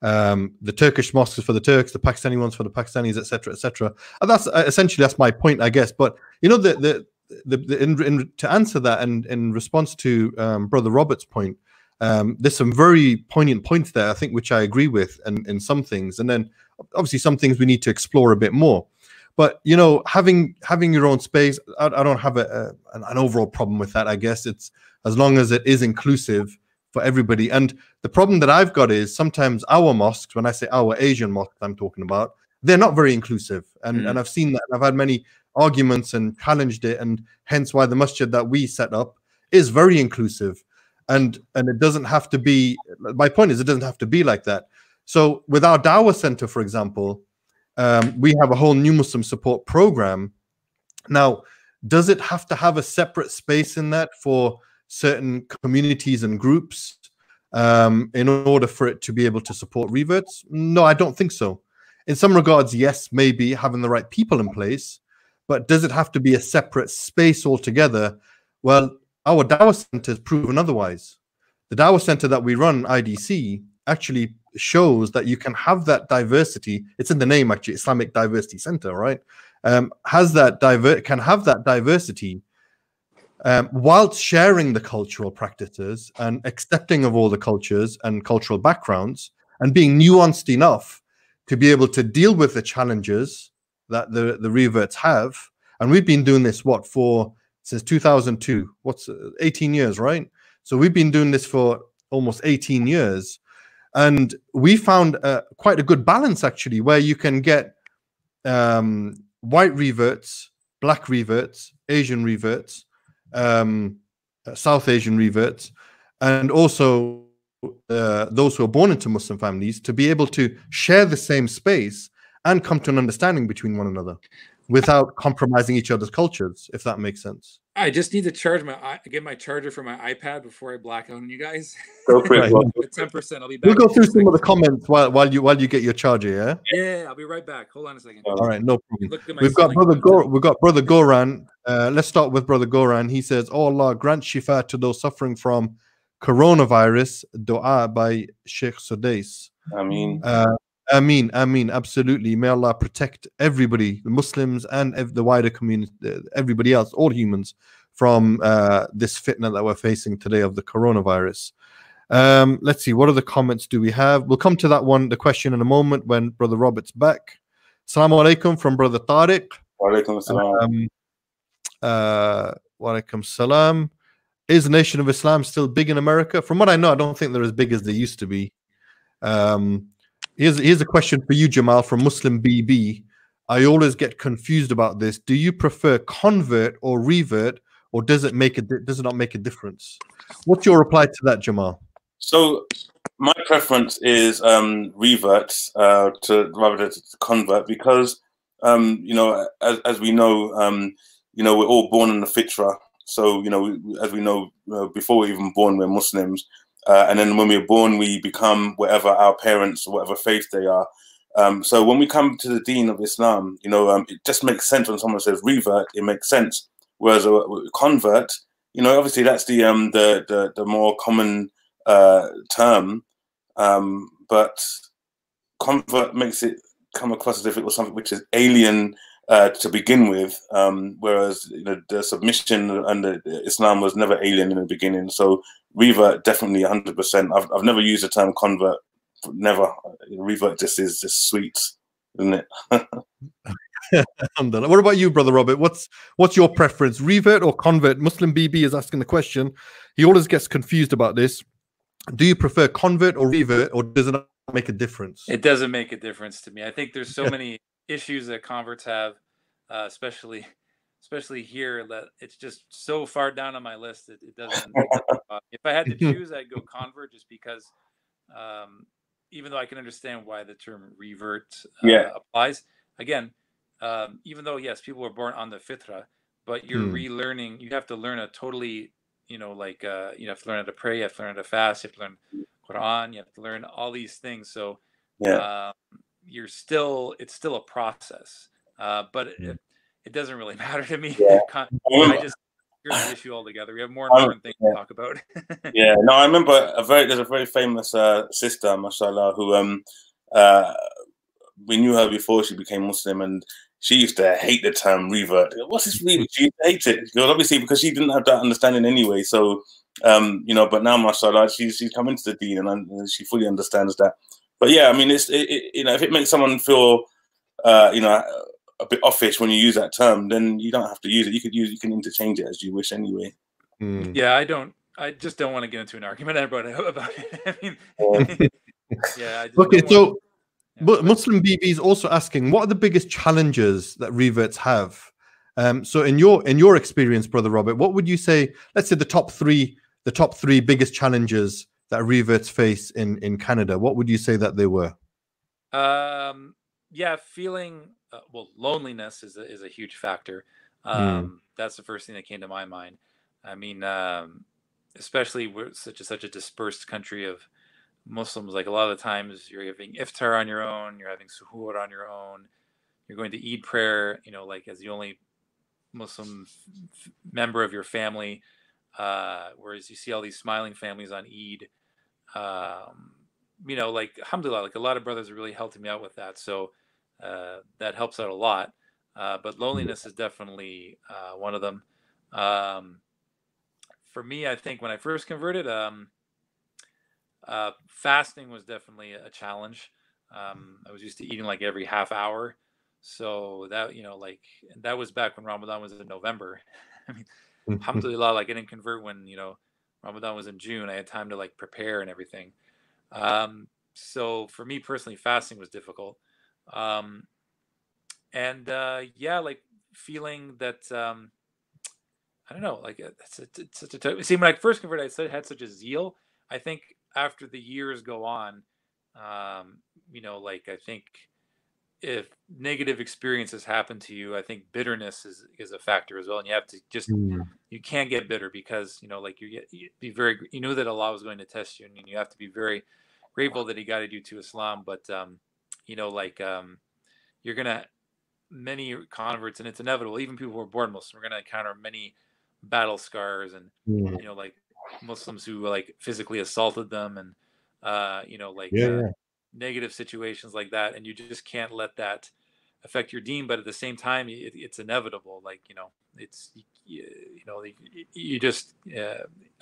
The Turkish mosques are for the Turks, the Pakistani ones for the Pakistanis, etc., etc. And that's essentially my point, I guess. But to answer that, and in response to Brother Robert's point, there's some very poignant points there, I think, which I agree with, and in some things, and then obviously some things we need to explore a bit more. But having your own space, I don't have an overall problem with that. I guess it's as long as it is inclusive for everybody. And the problem that I've got is sometimes our mosques, when I say our Asian mosques, I'm talking about, they're not very inclusive, and I've seen that. I've had many arguments and challenged it, and hence why the masjid that we set up is very inclusive, and it doesn't have to be. My point is, it doesn't have to be like that. So with our Dawah Center, for example, we have a whole new Muslim support program. Now, does it have to have a separate space in that for certain communities and groups in order for it to be able to support reverts? No, I don't think so. In some regards, yes, maybe having the right people in place, but does it have to be a separate space altogether? Well, our Dawah Center has proven otherwise. The Dawah Center that we run, IDC, actually shows that you can have that diversity. It's in the name, actually, Islamic Diversity Center, right? Can have that diversity whilst sharing the cultural practices and accepting of all the cultures and cultural backgrounds, and being nuanced enough to be able to deal with the challenges that the reverts have. And we've been doing this since 2002. 18 years, right? So we've been doing this for almost 18 years. And we found quite a good balance, actually, where you can get white reverts, black reverts, Asian reverts, South Asian reverts, and also those who are born into Muslim families, to be able to share the same space and come to an understanding between one another without compromising each other's cultures, if that makes sense. I just need to get my charger for my iPad before I black out on you guys. Go for it. 10%. I'll be back. We'll go through some of the comments while you get your charger. Yeah, I'll be right back. Hold on a second. All right, no problem. We've got Brother Goran. Let's start with Brother Goran. He says, "Oh Allah, grant shifa to those suffering from coronavirus." Dua by Sheikh Sudais. Ameen. Ameen. Absolutely. May Allah protect everybody, the Muslims and the wider community, everybody else, all humans, from this fitna that we're facing today of the coronavirus. Let's see, what other comments do we have? We'll come to that one, the question, in a moment when Brother Robert's back. Assalamu alaikum from Brother Tariq. Wa alaikum salam. Wa alaikum salam. Is the Nation of Islam still big in America? From what I know, I don't think they're as big as they used to be. Here's a question for you, Jamal, from Muslim BB. I always get confused about this. Do you prefer convert or revert, or does it not make a difference? What's your reply to that, Jamal? So my preference is reverts rather than convert, because as we know, we're all born in the fitra. So as we know, before we're even born, we're Muslims. And then when we're born, we become whatever our parents or whatever faith they are. So when we come to the deen of Islam, it just makes sense. When someone says revert, it makes sense. Whereas a convert, obviously that's the more common term. But convert makes it come across as if it was something which is alien to begin with. Whereas the submission under Islam was never alien in the beginning. So revert, definitely 100%. I've never used the term convert, never. Revert just is just sweet, isn't it? What about you, Brother Robert? What's your preference, revert or convert? Muslim BB is asking the question. He always gets confused about this. Do you prefer convert or revert, or does it make a difference? It doesn't make a difference to me. I think there's so many issues that converts have, especially especially here, that it's just so far down on my list that it doesn't. If I had to choose, I'd go convert, just because even though I can understand why the term revert applies. Again, even though, yes, people were born on the fitra, but you're relearning. You have to learn a totally, you have to learn how to pray, you have to learn how to fast, you have to learn Quran, you have to learn all these things. So it's still a process, but it doesn't really matter to me. I just hear the issue altogether. We have more important things to talk about. I remember there's a very famous sister, mashallah, who we knew her before she became Muslim, and she used to hate the term revert. What's this revert? She used to hate it, because obviously because she didn't have that understanding anyway. So but now, mashallah, she's come into the deen, and she fully understands that. But yeah, I mean, if it makes someone feel a bit offish when you use that term, then you don't have to use it. You can interchange it as you wish anyway. Yeah, I just don't want to get into an argument about it. I mean, But Muslim BB is also asking, what are the biggest challenges that reverts have? So in your experience, Brother Robert, what would you say? Let's say the top three biggest challenges that reverts face in Canada. What would you say that they were? Feeling loneliness is a huge factor. That's the first thing that came to my mind. I mean, especially we're such a dispersed country of Muslims. Like, a lot of the times you're having iftar on your own, you're having suhoor on your own, you're going to Eid prayer, as the only Muslim member of your family. Whereas you see all these smiling families on Eid, alhamdulillah, a lot of brothers are really helping me out with that. So, that helps out a lot. But loneliness is definitely, one of them. For me, I think when I first converted, fasting was definitely a challenge. I was used to eating every half hour. So that, that was back when Ramadan was in November. I mean, alhamdulillah, I didn't convert when, Ramadan was in June. I had time to prepare and everything. So for me personally, fasting was difficult. Feeling that, I don't know, it's such a, see, when I first converted, I had such a zeal. I think after the years go on, I think if negative experiences happen to you, I think bitterness is a factor as well. And you have to just, you can't get bitter, because, you knew that Allah was going to test you, and you have to be very grateful that he guided you to Islam. But, you're going to many converts, and it's inevitable. Even people who are born Muslim, we're going to encounter many battle scars, and, Muslims who physically assaulted them, and negative situations like that, and you just can't let that affect your deen. But at the same time, it's inevitable.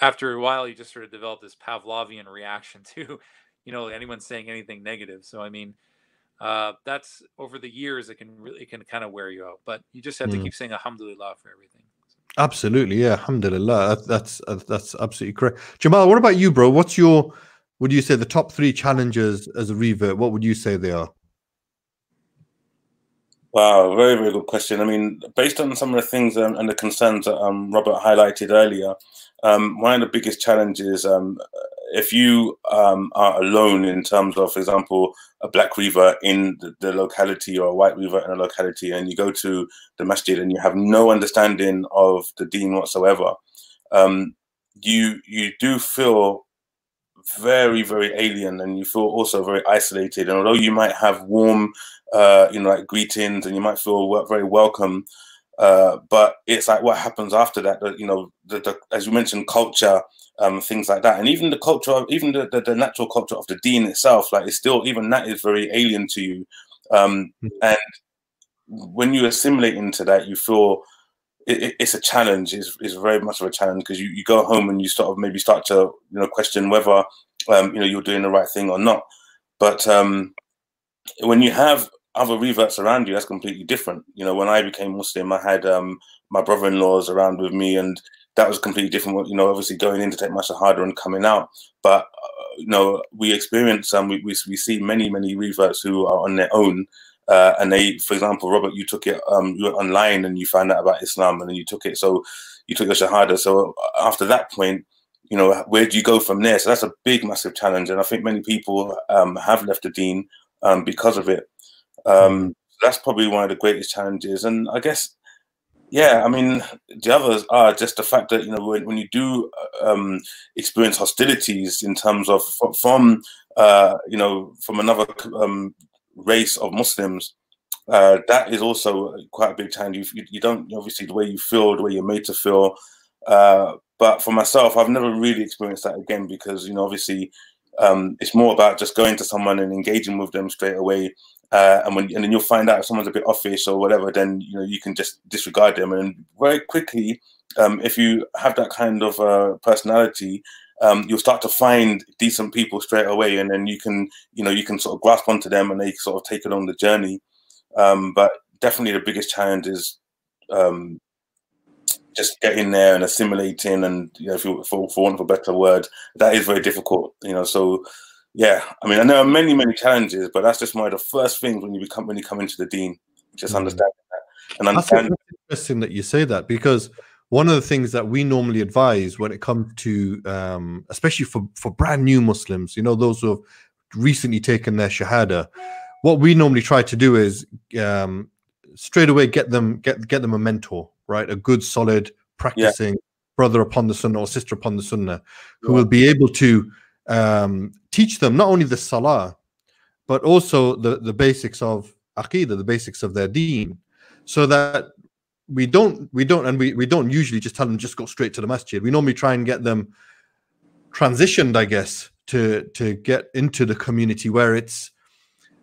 After a while, you just sort of develop this Pavlovian reaction to anyone saying anything negative. So I mean, that's over the years, it can kind of wear you out. But you just have to keep saying alhamdulillah for everything. Absolutely, yeah, alhamdulillah. That's absolutely correct. Jamal, what about you, bro? Would you say the top three challenges as a revert? What would you say they are? Wow, very, very good question. I mean, based on some of the things and the concerns that Robert highlighted earlier, one of the biggest challenges, if you are alone in terms of, for example, a black revert in the locality, or a white revert in a locality, and you go to the masjid and you have no understanding of the deen whatsoever, you do feel very, very alien, and you feel also very isolated. And although you might have warm, greetings, and you might feel very welcome, but it's what happens after that. As you mentioned, culture, things like that, and even the culture, even the natural culture of the deen itself, it's still, even that is very alien to you. And when you assimilate into that, you feel it's a challenge. It's very much of a challenge, because you go home and you sort of maybe start to question whether you're doing the right thing or not. But when you have other reverts around you, that's completely different. When I became Muslim, I had my brother-in-laws around with me, and that was completely different. Obviously going in to take my shahada and coming out. But we experience, we see many reverts who are on their own, and they, for example, Robert, you took it, you went online and you found out about Islam, and then you took it, so you took your Shahada. So after that point, you know, where do you go from there? So that's a big, massive challenge. And I think many people have left the deen because of it. That's probably one of the greatest challenges. And I guess, yeah, I mean, the others are just the fact that, you know, when you do experience hostilities in terms of from, you know, from another race of Muslims, that is also quite a big challenge. You don't, obviously, the way you feel, the way you're made to feel. But for myself, I've never really experienced that again, because, you know, obviously, it's more about just going to someone and engaging with them straight away. And then you'll find out if someone's a bit offish or whatever, then, you know, you can just disregard them. And very quickly, if you have that kind of personality, you'll start to find decent people straight away. And then you can, you know, you can sort of grasp onto them and they sort of take along the journey. But definitely the biggest challenge is just getting there and assimilating. And, you know, if you, for want of a better word, that is very difficult, you know, so... Yeah, I mean, and there are many, many challenges, but that's just one of the first things when you become, when you come into the deen, just understanding that. And understanding. That's interesting that you say that, because one of the things that we normally advise when it comes to, especially for brand new Muslims, you know, those who have recently taken their Shahada, what we normally try to do is straight away get them a mentor, right? A good, solid, practicing brother upon the Sunnah or sister upon the Sunnah, who will be able to teach them not only the salah, but also the basics of aqidah, the basics of their deen, so that we don't usually just tell them just go straight to the masjid. We normally try and get them transitioned, I guess, to get into the community where it's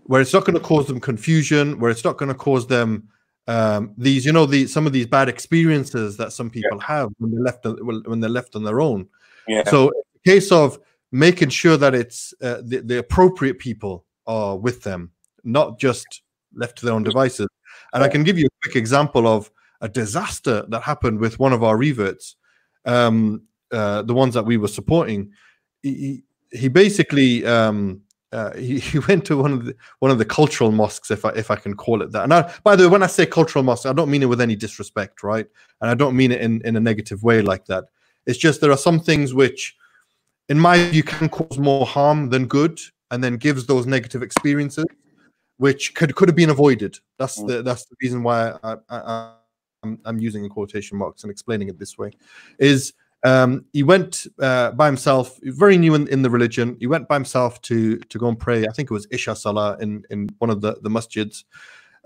not going to cause them confusion, where it's not going to cause them these, you know, some of these bad experiences that some people have when they're left on their own. So in the case of making sure that it's the appropriate people are with them, not just left to their own devices. And I can give you a quick example of a disaster that happened with one of our reverts, the ones that we were supporting. He basically he went to one of the cultural mosques, if I can call it that. And I, by the way, when I say cultural mosque, I don't mean it with any disrespect, right? And I don't mean it in a negative way like that. It's just there are some things which, in my view, can cause more harm than good, and then gives those negative experiences, which could have been avoided. That's the reason why I'm using in quotation marks and explaining it this way. Is he went by himself, very new in the religion. He went by himself to go and pray. I think it was Isha Salah in one of the masjids,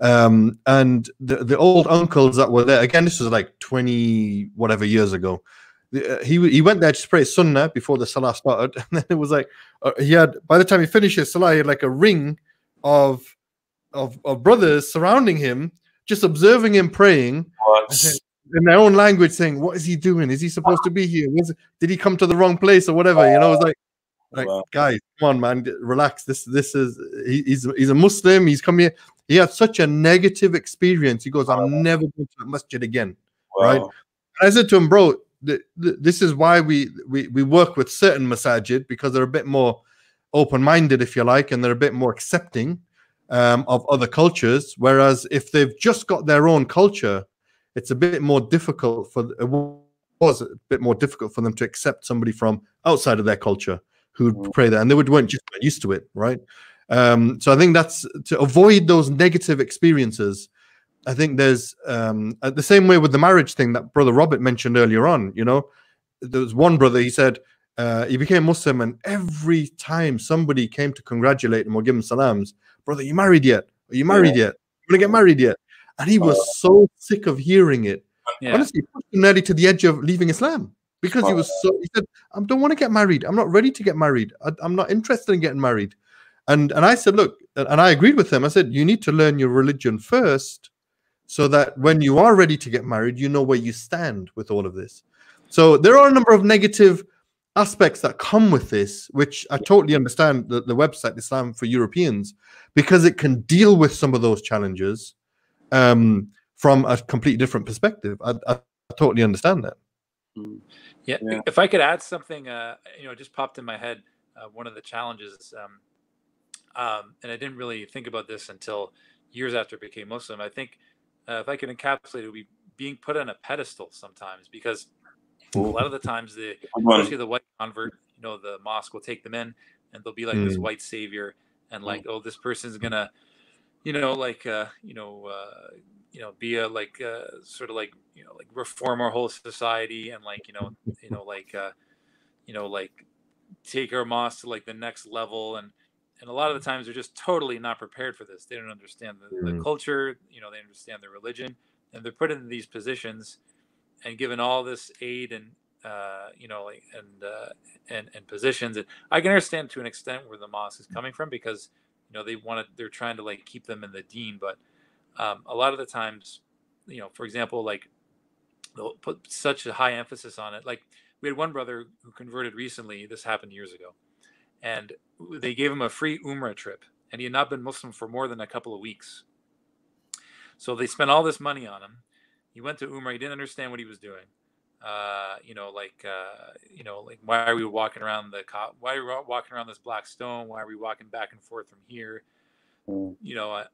and the old uncles that were there. Again, this was like 20 whatever years ago. He went there to pray sunnah before the salah started, and then it was like he had, by the time he finished his salah, he had like a ring of brothers surrounding him, just observing him praying in their own language, saying, "What is he doing? Is he supposed to be here? Did he come to the wrong place or whatever?" You know, it's like guys, come on, man, relax. This is he's a Muslim. He's come here. He had such a negative experience. He goes, "I'm never going to the masjid again." Right? And I said to him, "Bro, this is why we work with certain masajid, because they're a bit more open-minded, if you like, and they're a bit more accepting of other cultures. Whereas if they've just got their own culture, it's a bit more difficult for them to accept somebody from outside of their culture who'd pray there, and they weren't just used to it, right? So I think that's to avoid those negative experiences. I think there's the same way with the marriage thing that Brother Robert mentioned earlier on. You know, there was one brother, he said he became Muslim, and every time somebody came to congratulate him or give him salams, "Brother, you married yet? Are you married yet? You want to get married yet?" And he was so sick of hearing it. Honestly, he pushed him nearly to the edge of leaving Islam, because he was so, he said, "I don't want to get married. I'm not ready to get married. I'm not interested in getting married." And I said, look, and I agreed with him. I said, you need to learn your religion first, so that when you are ready to get married, you know where you stand with all of this. So there are a number of negative aspects that come with this, which I totally understand the website, Islam for Europeans, because it can deal with some of those challenges from a completely different perspective. I totally understand that. Yeah. If I could add something, you know, it just popped in my head, one of the challenges, and I didn't really think about this until years after I became Muslim. I think if I could encapsulate it, would be being put on a pedestal sometimes, because a lot of the times, especially the white convert, you know, the mosque will take them in and they'll be like this white savior, and like, oh, this person's gonna, you know, like, you know, be a like sort of like, you know, like reform our whole society, and like, you know, like, you know, like take our mosque to like the next level. And a lot of the times they're just totally not prepared for this. They don't understand the culture, you know, they understand their religion, and they're put into these positions and given all this aid and, you know, like, and positions. And I can understand to an extent where the mosque is coming from, because, you know, they want to, they're trying to like keep them in the deen. But a lot of the times, you know, for example, like they'll put such a high emphasis on it. Like we had one brother who converted recently. This happened years ago, and they gave him a free Umrah trip, and he had not been Muslim for more than a couple of weeks. So they spent all this money on him. He went to Umrah. He didn't understand what he was doing. You know, like why are we walking around the why are we walking around this black stone? Why are we walking back and forth from here? You know,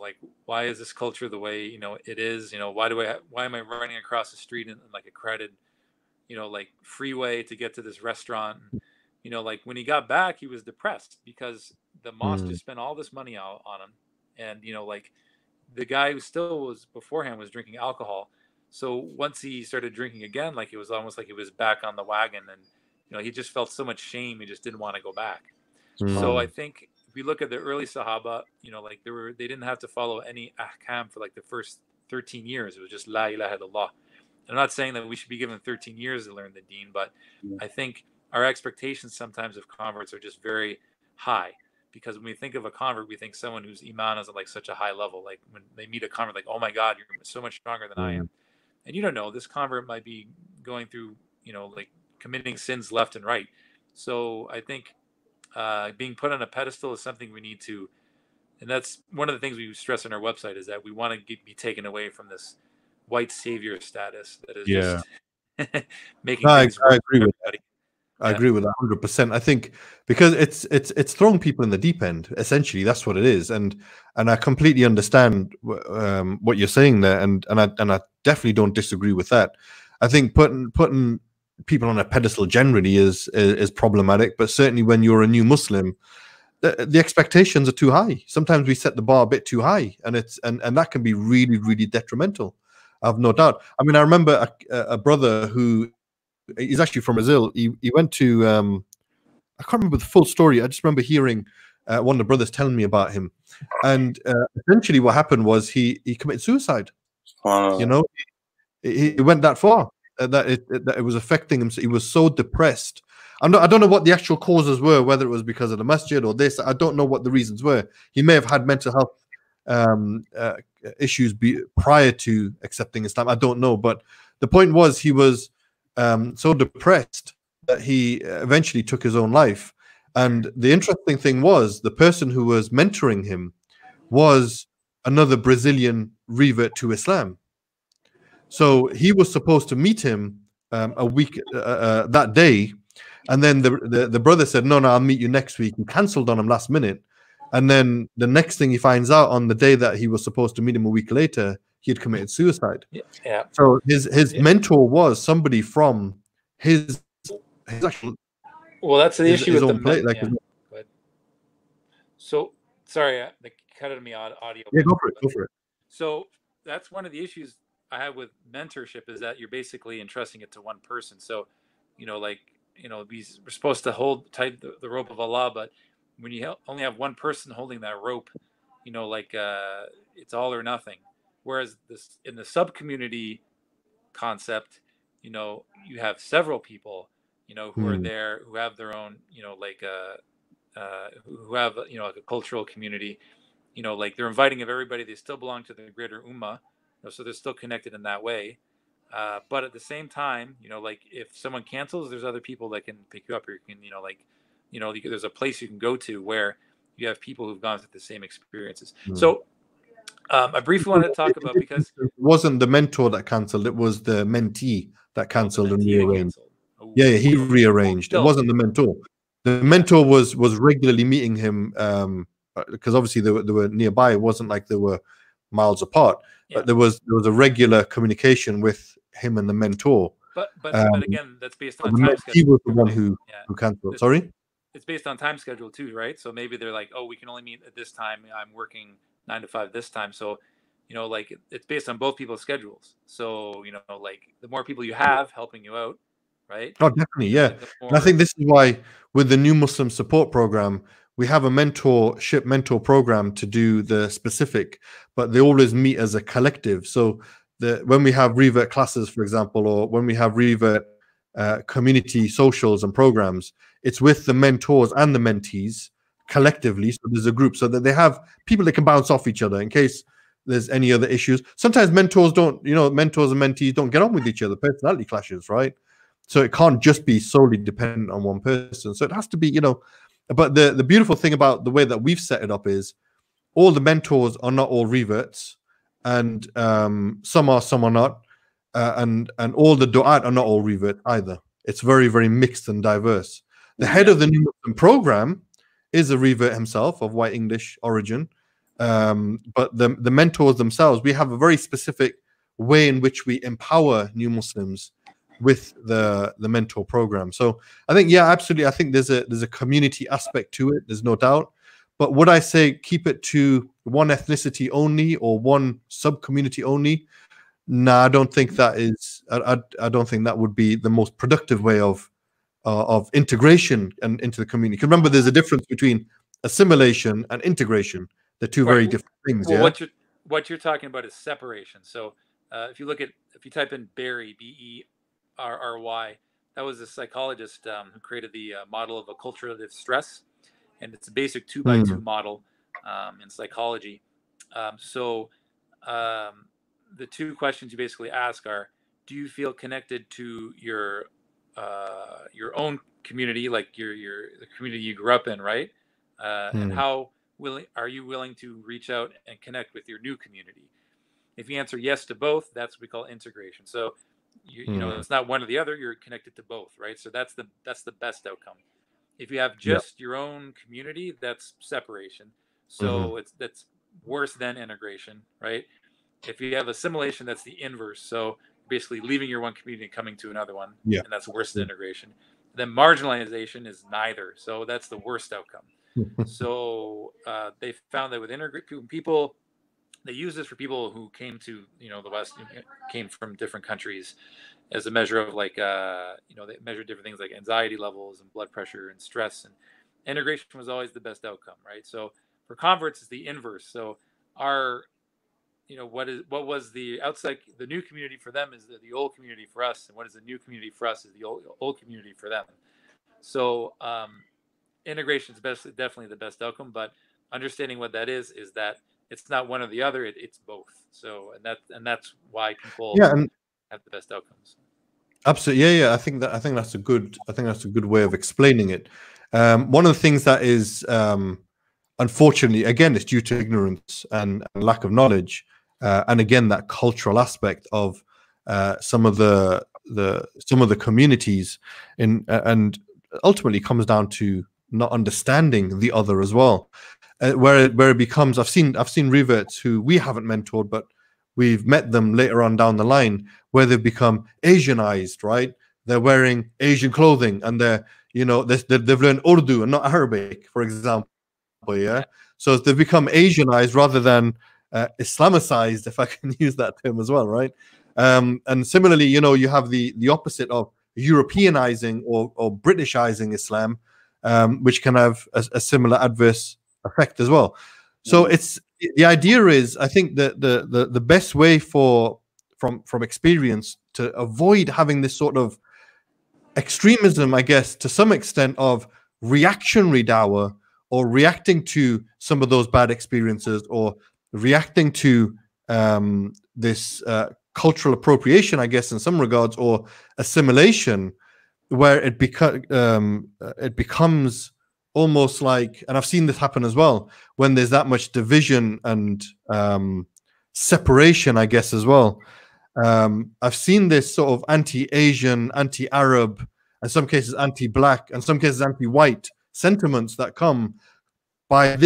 like why is this culture the way, you know, it is? You know, why do I why am I running across the street in like a crowded, you know, like freeway to get to this restaurant? You know, like when he got back, he was depressed because the mosque just spent all this money out on him, and you know, like the guy who still was beforehand was drinking alcohol. So once he started drinking again, like it was almost like he was back on the wagon, and you know, he just felt so much shame, he just didn't want to go back. So I think if we look at the early Sahaba, you know, like they didn't have to follow any ahkam for like the first 13 years. It was just la ilaha illallah. I'm not saying that we should be given 13 years to learn the deen, but I think our expectations sometimes of converts are just very high, because when we think of a convert, we think someone whose iman is at like such a high level. Like when they meet a convert, like, oh my God, you're so much stronger than I am. And you don't know, this convert might be going through, you know, like committing sins left and right. So I think being put on a pedestal is something we need to, and that's one of the things we stress on our website, is that we want to be taken away from this white savior status that is just making things worse for everybody. I agree with that 100%. I think because it's throwing people in the deep end. Essentially, that's what it is, and I completely understand what you're saying there, and I definitely don't disagree with that. I think putting people on a pedestal generally is problematic, but certainly when you're a new Muslim, the expectations are too high. Sometimes we set the bar a bit too high, and that can be really, really detrimental. I've no doubt. I mean, I remember a brother who. He's actually from Brazil. He went to, I can't remember the full story. I just remember hearing one of the brothers telling me about him. And essentially what happened was he committed suicide. Wow. You know, he went that far, that it was affecting him. So he was so depressed. I don't know what the actual causes were, whether it was because of the masjid or this. I don't know what the reasons were. He may have had mental health issues prior to accepting Islam. I don't know. But the point was he was... so depressed that he eventually took his own life. And the interesting thing was the person who was mentoring him was another Brazilian revert to Islam. So he was supposed to meet him a week that day. And then the brother said, no, I'll meet you next week. He canceled on him last minute. And then the next thing he finds out, on the day that he was supposed to meet him a week later, he had committed suicide. Yeah. So his mentor was somebody from his actual. Well, that's the issue with the mentor. Like so sorry, they cut it on me audio. Yeah, go for it. So that's one of the issues I have with mentorship, is that you're basically entrusting it to one person. So, you know, like, you know, we're supposed to hold tight the rope of Allah, but when you only have one person holding that rope, you know, like it's all or nothing. Whereas this, in the sub-community concept, you know, you have several people, you know, who are there, who have their own, you know, like, who have, you know, like a cultural community, you know, like they're inviting of everybody. They still belong to the greater ummah, you know, so they're still connected in that way. But at the same time, you know, like if someone cancels, there's other people that can pick you up, or you can, you know, like, you know, there's a place you can go to where you have people who've gone through the same experiences. So. I briefly want to talk about, because it wasn't the mentor that cancelled; it was the mentee that cancelled and rearranged. Yeah, he rearranged. It wasn't the mentor. The mentor was regularly meeting him because obviously they were nearby. It wasn't like they were miles apart, but there was a regular communication with him and the mentor. But again, that's based on time schedule. He was the one who canceled. Sorry? It's based on time schedule too, right? So maybe they're like, oh, we can only meet at this time. I'm working 9 to 5 this time. So, you know, like it's based on both people's schedules. So, you know, like the more people you have helping you out, right? Oh, definitely, yeah. And I think this is why with the new Muslim support program, we have a mentor program to do the specific, but they always meet as a collective. So when we have revert classes, for example, or when we have revert community socials and programs, it's with the mentors and the mentees collectively. So there's a group so that they have people that can bounce off each other in case there's any other issues. Sometimes mentors don't, you know, mentors and mentees don't get on with each other, personality clashes, right? So it can't just be solely dependent on one person. So it has to be, you know, but the beautiful thing about the way that we've set it up is all the mentors are not all reverts. And some are not, and all the du'at are not all revert either. It's very, very mixed and diverse. The head of the New Muslim program is a revert himself of white English origin, but the mentors themselves, we have a very specific way in which we empower new Muslims with the mentor program. So I think, yeah, absolutely. I think there's a community aspect to it. There's no doubt. But would I say keep it to one ethnicity only or one sub-community only? Nah, I don't think that is. I don't think that would be the most productive way of integration and into the community. Because remember, there's a difference between assimilation and integration. They're two very different things. Well, yeah? What you're talking about is separation. So if you type in Berry, B-E-R-R-Y, that was a psychologist who created the model of acculturative stress. And it's a basic 2x2 model in psychology. So the two questions you basically ask are, do you feel connected to your own community, like the community you grew up in, right? And how are you willing to reach out and connect with your new community? If you answer yes to both, that's what we call integration. So, you know, it's not one or the other, you're connected to both, right? So that's the best outcome. If you have just your own community, that's separation. So that's worse than integration, right? If you have assimilation, that's the inverse. So basically leaving your one community and coming to another one, and that's worse than integration. Then marginalization is neither. So that's the worst outcome. So they found that with integrating people, they use this for people who came to, you know, the West, came from different countries as a measure of like, you know, they measure different things like anxiety levels and blood pressure and stress, and integration was always the best outcome, right? So for converts, it's the inverse. So what was the outside, the new community for them is the old community for us. And what is the new community for us is the old community for them. So integration is definitely the best outcome, but understanding what that is that it's not one or the other, it's both. So and that's why people have the best outcomes. Absolutely, yeah. I think that's a good way of explaining it. One of the things that is unfortunately, again, it's due to ignorance and lack of knowledge, and again that cultural aspect of some of the communities in, and ultimately comes down to not understanding the other as well. Where it becomes, I've seen reverts who we haven't mentored, but we've met them later on down the line where they've become Asianized, right? They're wearing Asian clothing and they've learned Urdu and not Arabic, for example. Yeah, so they've become Asianized rather than Islamicized, if I can use that term as well, right? And similarly, you know, you have the opposite of Europeanizing or Britishizing Islam, which can have a similar adverse effect as well. So it's the idea is, I think that the best way from experience to avoid having this sort of extremism, I guess, to some extent of reactionary dawah or reacting to some of those bad experiences or reacting to this cultural appropriation, I guess, in some regards, or assimilation, where it becomes almost like, and I've seen this happen as well, when there's that much division and separation, I guess, as well. I've seen this sort of anti-Asian, anti-Arab, in some cases anti-black, in some cases anti-white sentiments that come by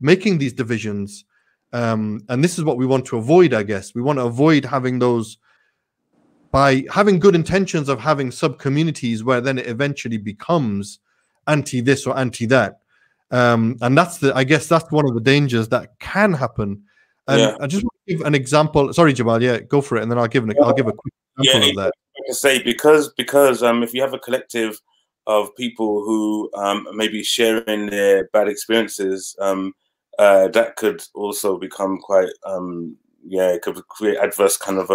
making these divisions, and this is what we want to avoid, I guess. We want to avoid having those by having good intentions of having sub-communities where then it eventually becomes anti-this or anti-that. And that's the, I guess that's one of the dangers that can happen. And yeah. I just want to give an example. Sorry, Jamal. Yeah, go for it, and then I'll give an, I'll give a quick example of that. I can say because if you have a collective of people who may be sharing their bad experiences, that could also become quite it could create adverse kind of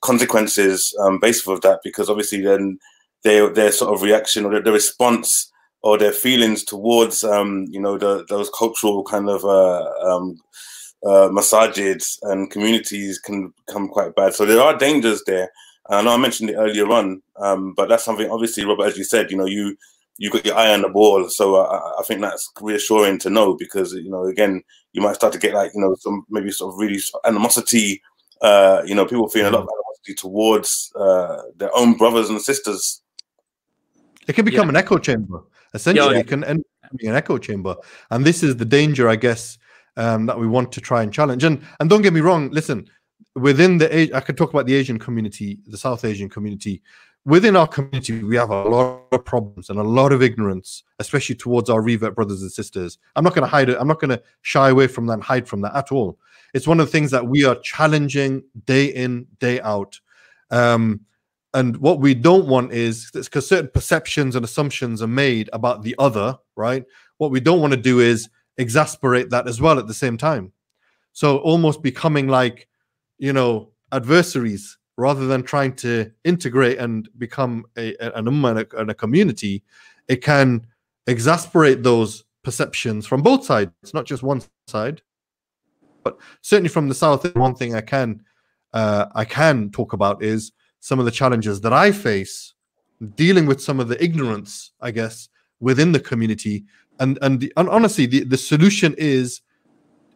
consequences based off of that, because obviously then their sort of reaction or their response or their feelings towards those cultural kind of masajids and communities can become quite bad. So there are dangers there. I know I mentioned it earlier on, but that's something, obviously, Robert, as you said, you got your eye on the ball. So I think that's reassuring to know, because, again, you might start to get like, some maybe sort of really animosity, people feeling a lot of animosity towards their own brothers and sisters. It can become an echo chamber. Essentially, it can end up being an echo chamber. And this is the danger, I guess, that we want to try and challenge. And don't get me wrong, listen, within the, I could talk about the Asian community, the South Asian community. Within our community, we have a lot of problems and a lot of ignorance, especially towards our revert brothers and sisters. I'm not going to hide it. I'm not going to shy away from that and hide from that at all. It's one of the things that we are challenging day in, day out. And what we don't want is, because certain perceptions and assumptions are made about the other, right? What we don't want to do is exasperate that as well at the same time. So almost becoming like, adversaries rather than trying to integrate and become an ummah and a community. It can exasperate those perceptions from both sides. It's not just one side, but certainly from the South. One thing I can talk about is some of the challenges that I face dealing with some of the ignorance, I guess, within the community. And honestly, the solution is,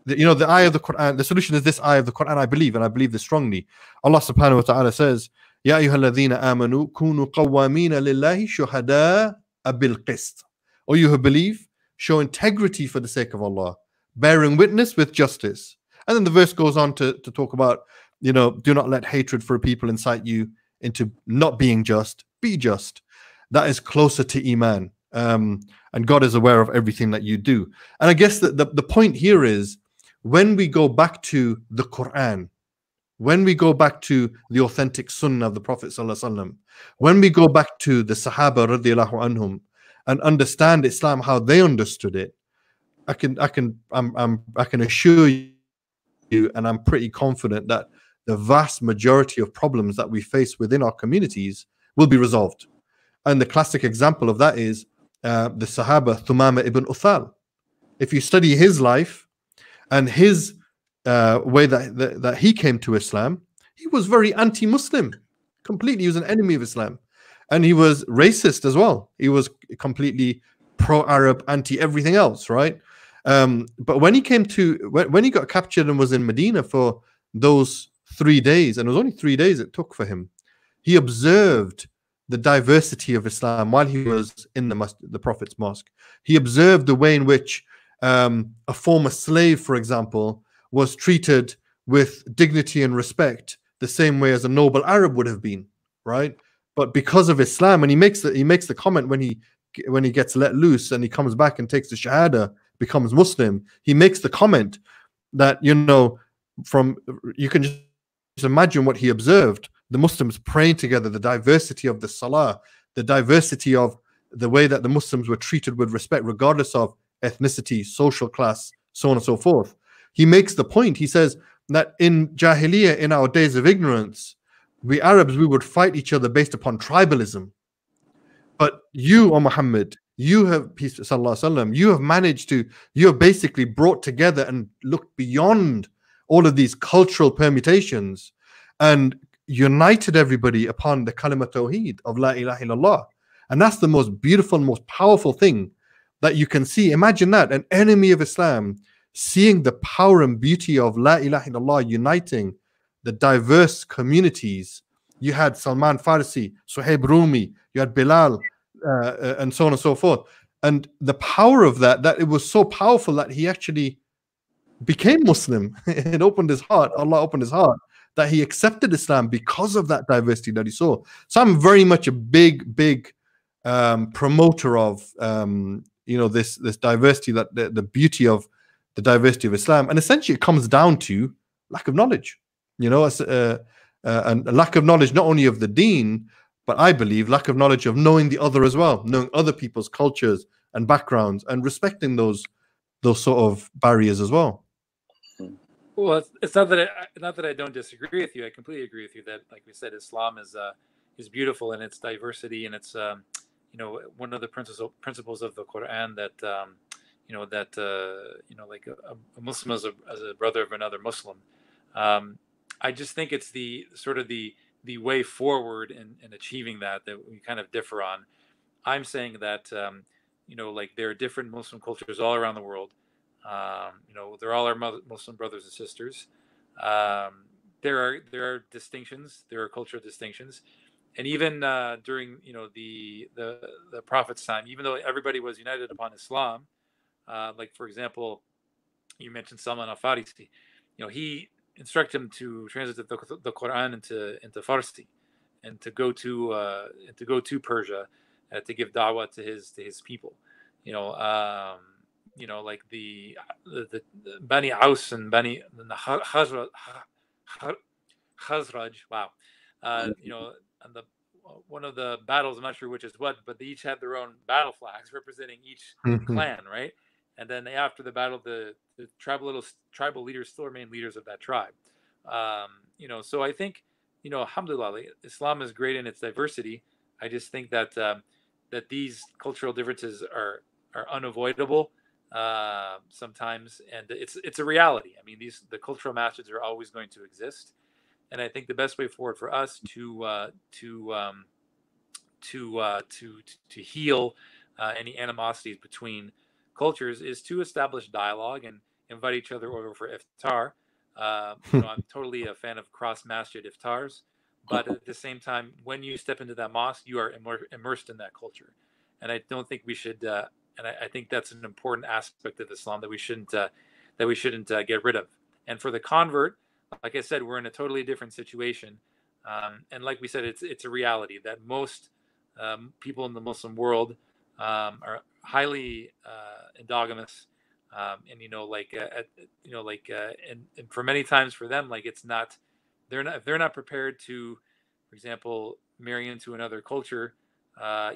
the eye of the Quran, the solution is this eye of the Quran, I believe, and I believe this strongly. Allah subhanahu wa ta'ala says, Ya ayyuhalladhina amanu kunu qawwamina lillahi shuhada'a bil qist. O you who believe, show integrity for the sake of Allah, bearing witness with justice. And then the verse goes on to talk about, do not let hatred for people incite you into not being just, be just. That is closer to Iman. And God is aware of everything that you do. And I guess that the point here is, when we go back to the Quran, when we go back to the authentic Sunnah of the Prophet ﷺ, when we go back to the Sahaba radiallahu anhum and understand Islam how they understood it, I can assure you, and I'm pretty confident that the vast majority of problems that we face within our communities will be resolved. And the classic example of that is the Sahaba Thumama ibn Uthal. If you study his life and his way that he came to Islam, he was very anti-Muslim. Completely, he was an enemy of Islam. And he was racist as well. He was completely pro-Arab, anti-everything else, right? But when he came to, when he got captured and was in Medina for those 3 days, and it was only 3 days it took for him, he observed the diversity of Islam while he was in the Prophet's mosque. He observed the way in which a former slave, for example, was treated with dignity and respect, the same way as a noble Arab would have been, right? But because of Islam, and he makes the comment when he gets let loose and he comes back and takes the Shahada, becomes Muslim, he makes the comment that, you can just imagine what he observed. The Muslims praying together, the diversity of the Salah, the diversity of the way that the Muslims were treated with respect, regardless of ethnicity, social class, so on and so forth. He makes the point, he says, that in Jahiliyyah, in our days of ignorance, we Arabs, we would fight each other based upon tribalism. But you, O Muhammad, you have, peace, sallallahu alaihi wasallam, you have basically brought together and looked beyond all of these cultural permutations and united everybody upon the kalima tawheed of la ilaha illallah. And that's the most beautiful, most powerful thing that you can see. Imagine that, an enemy of Islam seeing the power and beauty of la ilaha illallah uniting the diverse communities. You had Salman Farsi, Suhaib Rumi, you had Bilal, and so on and so forth. And the power of that, that it was so powerful that he actually became Muslim. It opened his heart. Allah opened his heart, that he accepted Islam because of that diversity that he saw. So I'm very much a big promoter of you know, this diversity, that the beauty of the diversity of Islam. And essentially it comes down to lack of knowledge, you know, and a lack of knowledge not only of the deen, but I believe lack of knowledge of knowing the other as well, knowing other people's cultures and backgrounds and respecting those sort of barriers as well. Well, it's not that I don't disagree with you. I completely agree with you that, like we said, Islam is beautiful in its diversity, and it's you know, one of the principles of the Quran that you know, that you know, like a Muslim as a brother of another Muslim. I just think it's the sort of the way forward in achieving that we kind of differ on. I'm saying that you know, like, there are different Muslim cultures all around the world. You know, they're all our Muslim brothers and sisters. There are distinctions, there are cultural distinctions, and even during, you know, the Prophet's time, even though everybody was united upon Islam, like, for example, you mentioned Salman al-Farsi. You know, he instructed him to translate the Quran into Farsi, and to go to Persia to give da'wah to his people. You know. You know, like the Bani Aus and Bani Khazraj. Wow, you know, and one of the battles, I'm not sure which is what, but they each had their own battle flags representing each clan, right? And then after the battle, the tribal leaders still remain leaders of that tribe. You know, so I think, you know, alhamdulillah, Islam is great in its diversity. I just think that that these cultural differences are unavoidable. Sometimes, and it's a reality. I mean, the cultural matches are always going to exist, and I think the best way forward for us to heal any animosities between cultures is to establish dialogue and invite each other over for iftar. You know, I'm totally a fan of cross masjid iftars, but at the same time, when you step into that mosque, you are immersed in that culture, and I don't think we should. And I think that's an important aspect of Islam that we shouldn't get rid of. And for the convert, like I said, we're in a totally different situation. And like we said, it's a reality that most people in the Muslim world are highly endogamous, and you know, like you know, like and for many times for them, like if they're not prepared to, for example, marry into another culture,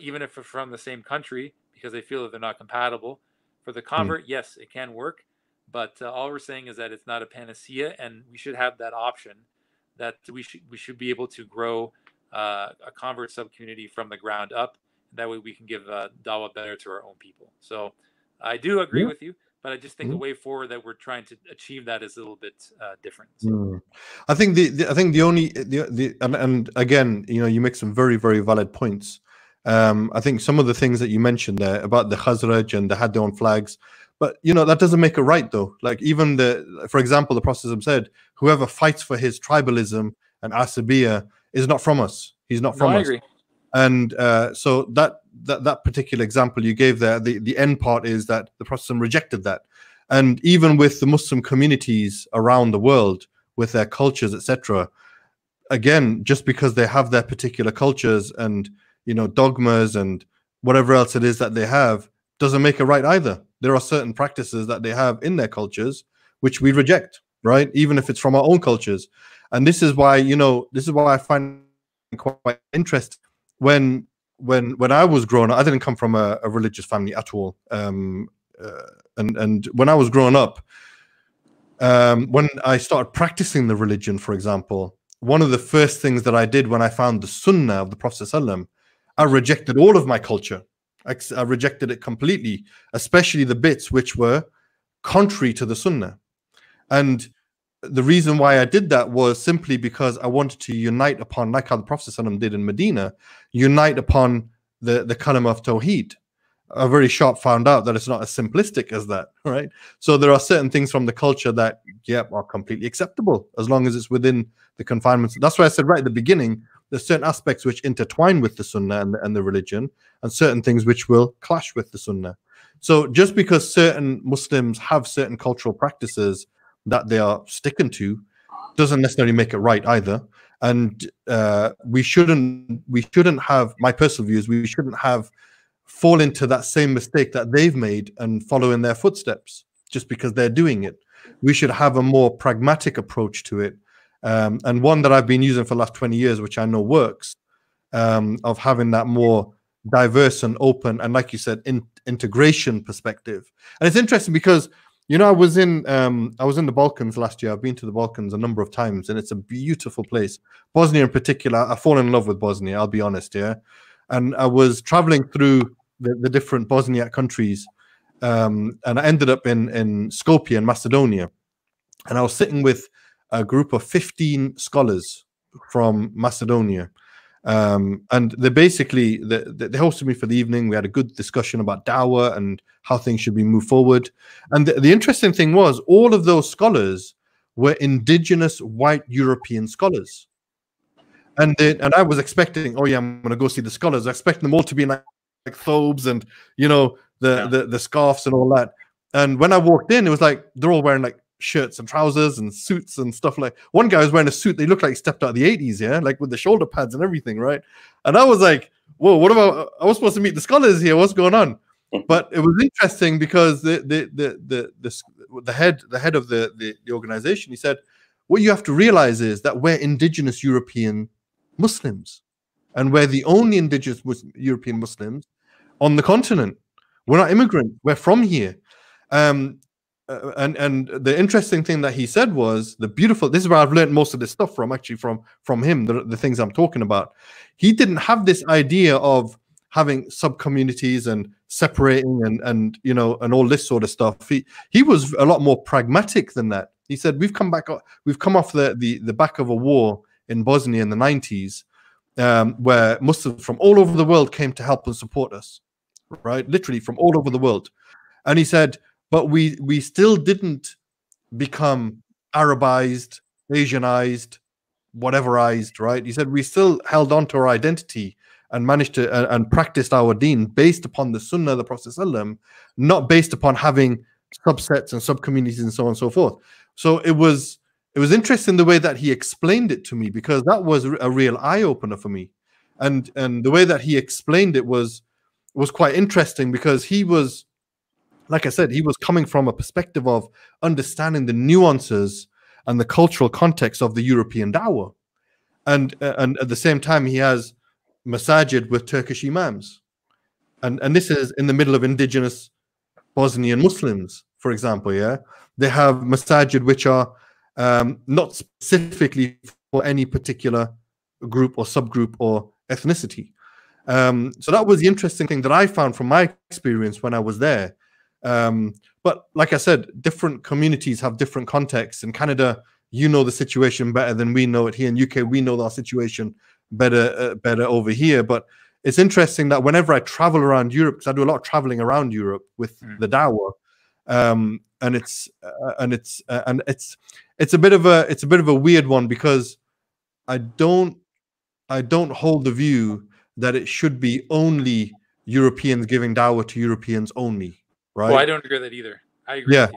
even if they're from the same country, because they feel that they're not compatible. For the convert, yes, it can work, but all we're saying is that it's not a panacea, and we should have that option, that we should be able to grow a convert subcommunity from the ground up. That way we can give dawah better to our own people. So I do agree with you, but I just think the way forward that we're trying to achieve that is a little bit different. So. I think the only, and again, you know, you make some very, very valid points. I think some of the things that you mentioned there about the Khazraj and they had their own flags, but you know, that doesn't make it right though. Like, even for example, the Prophet said, whoever fights for his tribalism and asabiyya is not from us. He's not from us. I agree. And so that particular example you gave there, the end part is that the Prophet rejected that. And even with the Muslim communities around the world, with their cultures, etc., again, just because they have their particular cultures and, you know, dogmas and whatever else it is that they have, doesn't make it right either. There are certain practices that they have in their cultures which we reject, right? Even if it's from our own cultures. And this is why, you know, this is why I find quite interesting. When I was growing up, I didn't come from a religious family at all. And when I was growing up, when I started practicing the religion, for example, one of the first things that I did when I found the Sunnah of the Prophet ﷺ, I rejected all of my culture. I rejected it completely, especially the bits which were contrary to the Sunnah. And the reason why I did that was simply because I wanted to unite upon, like how the Prophet ﷺ did in Medina, unite upon the kalimah of Tawheed. I very sharp found out that it's not as simplistic as that, right? So there are certain things from the culture that, yeah, are completely acceptable as long as it's within the confinements. That's why I said right at the beginning There's certain aspects which intertwine with the Sunnah and the religion, and certain things which will clash with the Sunnah. So just because certain Muslims have certain cultural practices that they are sticking to doesn't necessarily make it right either. And we shouldn't have, my personal view is, we shouldn't have fall into that same mistake that they've made and follow in their footsteps just because they're doing it. We should have a more pragmatic approach to it, and one that I've been using for the last 20 years, which I know works, of having that more diverse and open and, like you said, integration perspective. And it's interesting because, you know, I was in the Balkans last year. I've been to the Balkans a number of times, and it's a beautiful place. Bosnia in particular, I've fallen in love with Bosnia, I'll be honest, yeah. And I was traveling through the different Bosniak countries, and I ended up in Skopje in Macedonia, and I was sitting with a group of 15 scholars from Macedonia, and they basically they hosted me for the evening. We had a good discussion about dawah and how things should be moved forward. And the interesting thing was, all of those scholars were indigenous white European scholars, and I was expecting, oh yeah, I'm going to go see the scholars. I expect them all to be like thobes and, you know, the scarves and all that. And when I walked in, it was like they're all wearing like shirts and trousers and suits and stuff. Like, one guy was wearing a suit, they looked like he stepped out of the 80s, yeah, like with the shoulder pads and everything, right? And I was like, whoa, what about, I was supposed to meet the scholars here, what's going on? But it was interesting because the head of the organization, he said, what you have to realize is that we're indigenous European Muslims, and we're the only indigenous European Muslims on the continent. We're not immigrant. We're from here. And the interesting thing that he said was, the beautiful, this is where I've learned most of this stuff from, actually, from him, the things I'm talking about. He didn't have this idea of having sub-communities and separating and you know, and all this sort of stuff. He was a lot more pragmatic than that. He said, we've come off the back of a war in Bosnia in the 90s, where Muslims from all over the world came to help and support us. Right, literally from all over the world. And he said, but we still didn't become Arabized, Asianized, whateverized, right? He said we still held on to our identity and managed to and practiced our deen based upon the Sunnah of the Prophet ﷺ, not based upon having subsets and subcommunities and so on and so forth. So it was interesting the way that he explained it to me, because that was a real eye-opener for me. And the way that he explained it was quite interesting, because he was, like I said, he was coming from a perspective of understanding the nuances and the cultural context of the European dawah, and at the same time he has masajid with Turkish imams, and this is in the middle of indigenous Bosnian Muslims, for example. Yeah, they have masajid which are not specifically for any particular group or subgroup or ethnicity. So that was the interesting thing that I found from my experience when I was there. But like I said, different communities have different contexts. In Canada, you know the situation better than we know it here. In UK, we know our situation better over here. But it's interesting that whenever I travel around Europe, because I do a lot of traveling around Europe with the dawah, and it's a bit of a weird one, because I don't hold the view that it should be only Europeans giving dawah to Europeans only, right? Well, I don't agree with that either. I agree. Yeah, with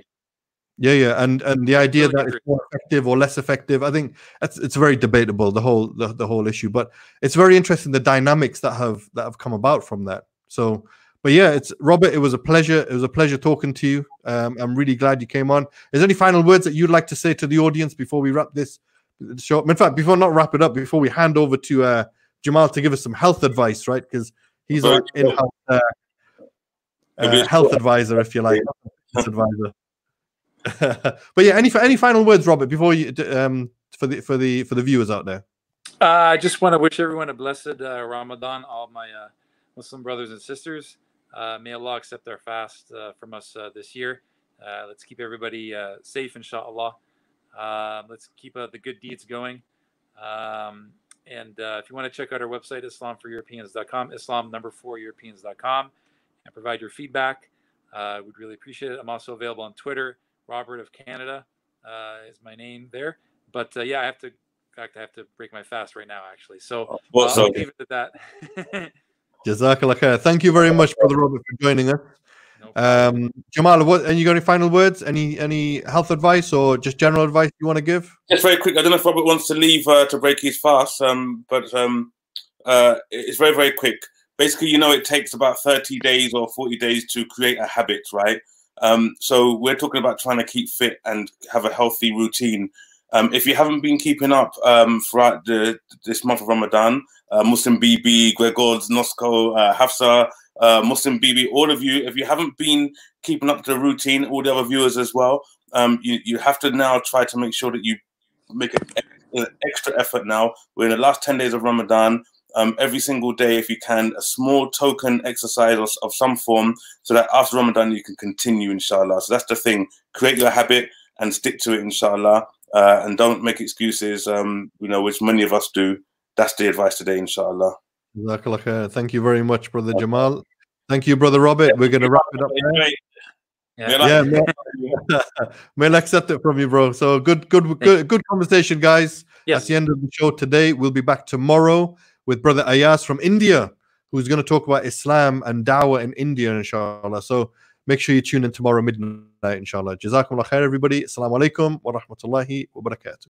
you. Yeah. And the idea really that it's more effective or less effective, I think it's very debatable, the whole issue. But it's very interesting the dynamics that have come about from that. So, but yeah, it's Robert. It was a pleasure. It was a pleasure talking to you. I'm really glad you came on. Is there any final words that you'd like to say to the audience before we wrap this show up? In fact, before we hand over to Jamal to give us some health advice, right? Because he's our in-house health advisor, if you like. Advisor. But yeah, any final words, Robert, before you for the viewers out there? I just want to wish everyone a blessed Ramadan, all my Muslim brothers and sisters. May Allah accept our fast from us this year. Let's keep everybody safe, inshallah. Let's keep the good deeds going. And if you want to check out our website, Islamforeuropeans.com, Islam4Europeans.com, and provide your feedback. We'd really appreciate it. I'm also available on Twitter. Robert of Canada is my name there. But yeah, I have to fact, I have to break my fast right now, actually. So I'll leave it at that. Jazakallah khair. Thank you very much, Brother Robert, for joining us. Jamal, what, and you got any final words? Any health advice or just general advice you want to give? Just very quick. I don't know if Robert wants to leave to break his fast, but it's very, very quick. Basically, you know, it takes about 30 days or 40 days to create a habit, right? So we're talking about trying to keep fit and have a healthy routine. If you haven't been keeping up throughout this month of Ramadan, Muslim BB, Gregor's, Nosco, Hafsa, Muslim BB, all of you, if you haven't been keeping up to the routine, all the other viewers as well, you have to now try to make sure that you make an extra effort now. We're in the last 10 days of Ramadan. Every single day, if you can, a small token exercise of some form, so that after Ramadan you can continue, inshallah. So that's the thing. Create your habit and stick to it, inshallah. And don't make excuses, you know, which many of us do. That's the advice today, inshallah. Thank you very much, Brother Jamal. Thank you, Brother Robert. We're going to wrap it up now. Yeah. We'll accept it from you, bro. So good conversation, guys. Yes. That's the end of the show today. We'll be back tomorrow with Brother Ayaz from India, who's going to talk about Islam and Dawah in India, inshallah. So make sure you tune in tomorrow midnight, inshallah. Jazakumullah khair, everybody. Assalamu alaikum wa rahmatullahi wa barakatuh.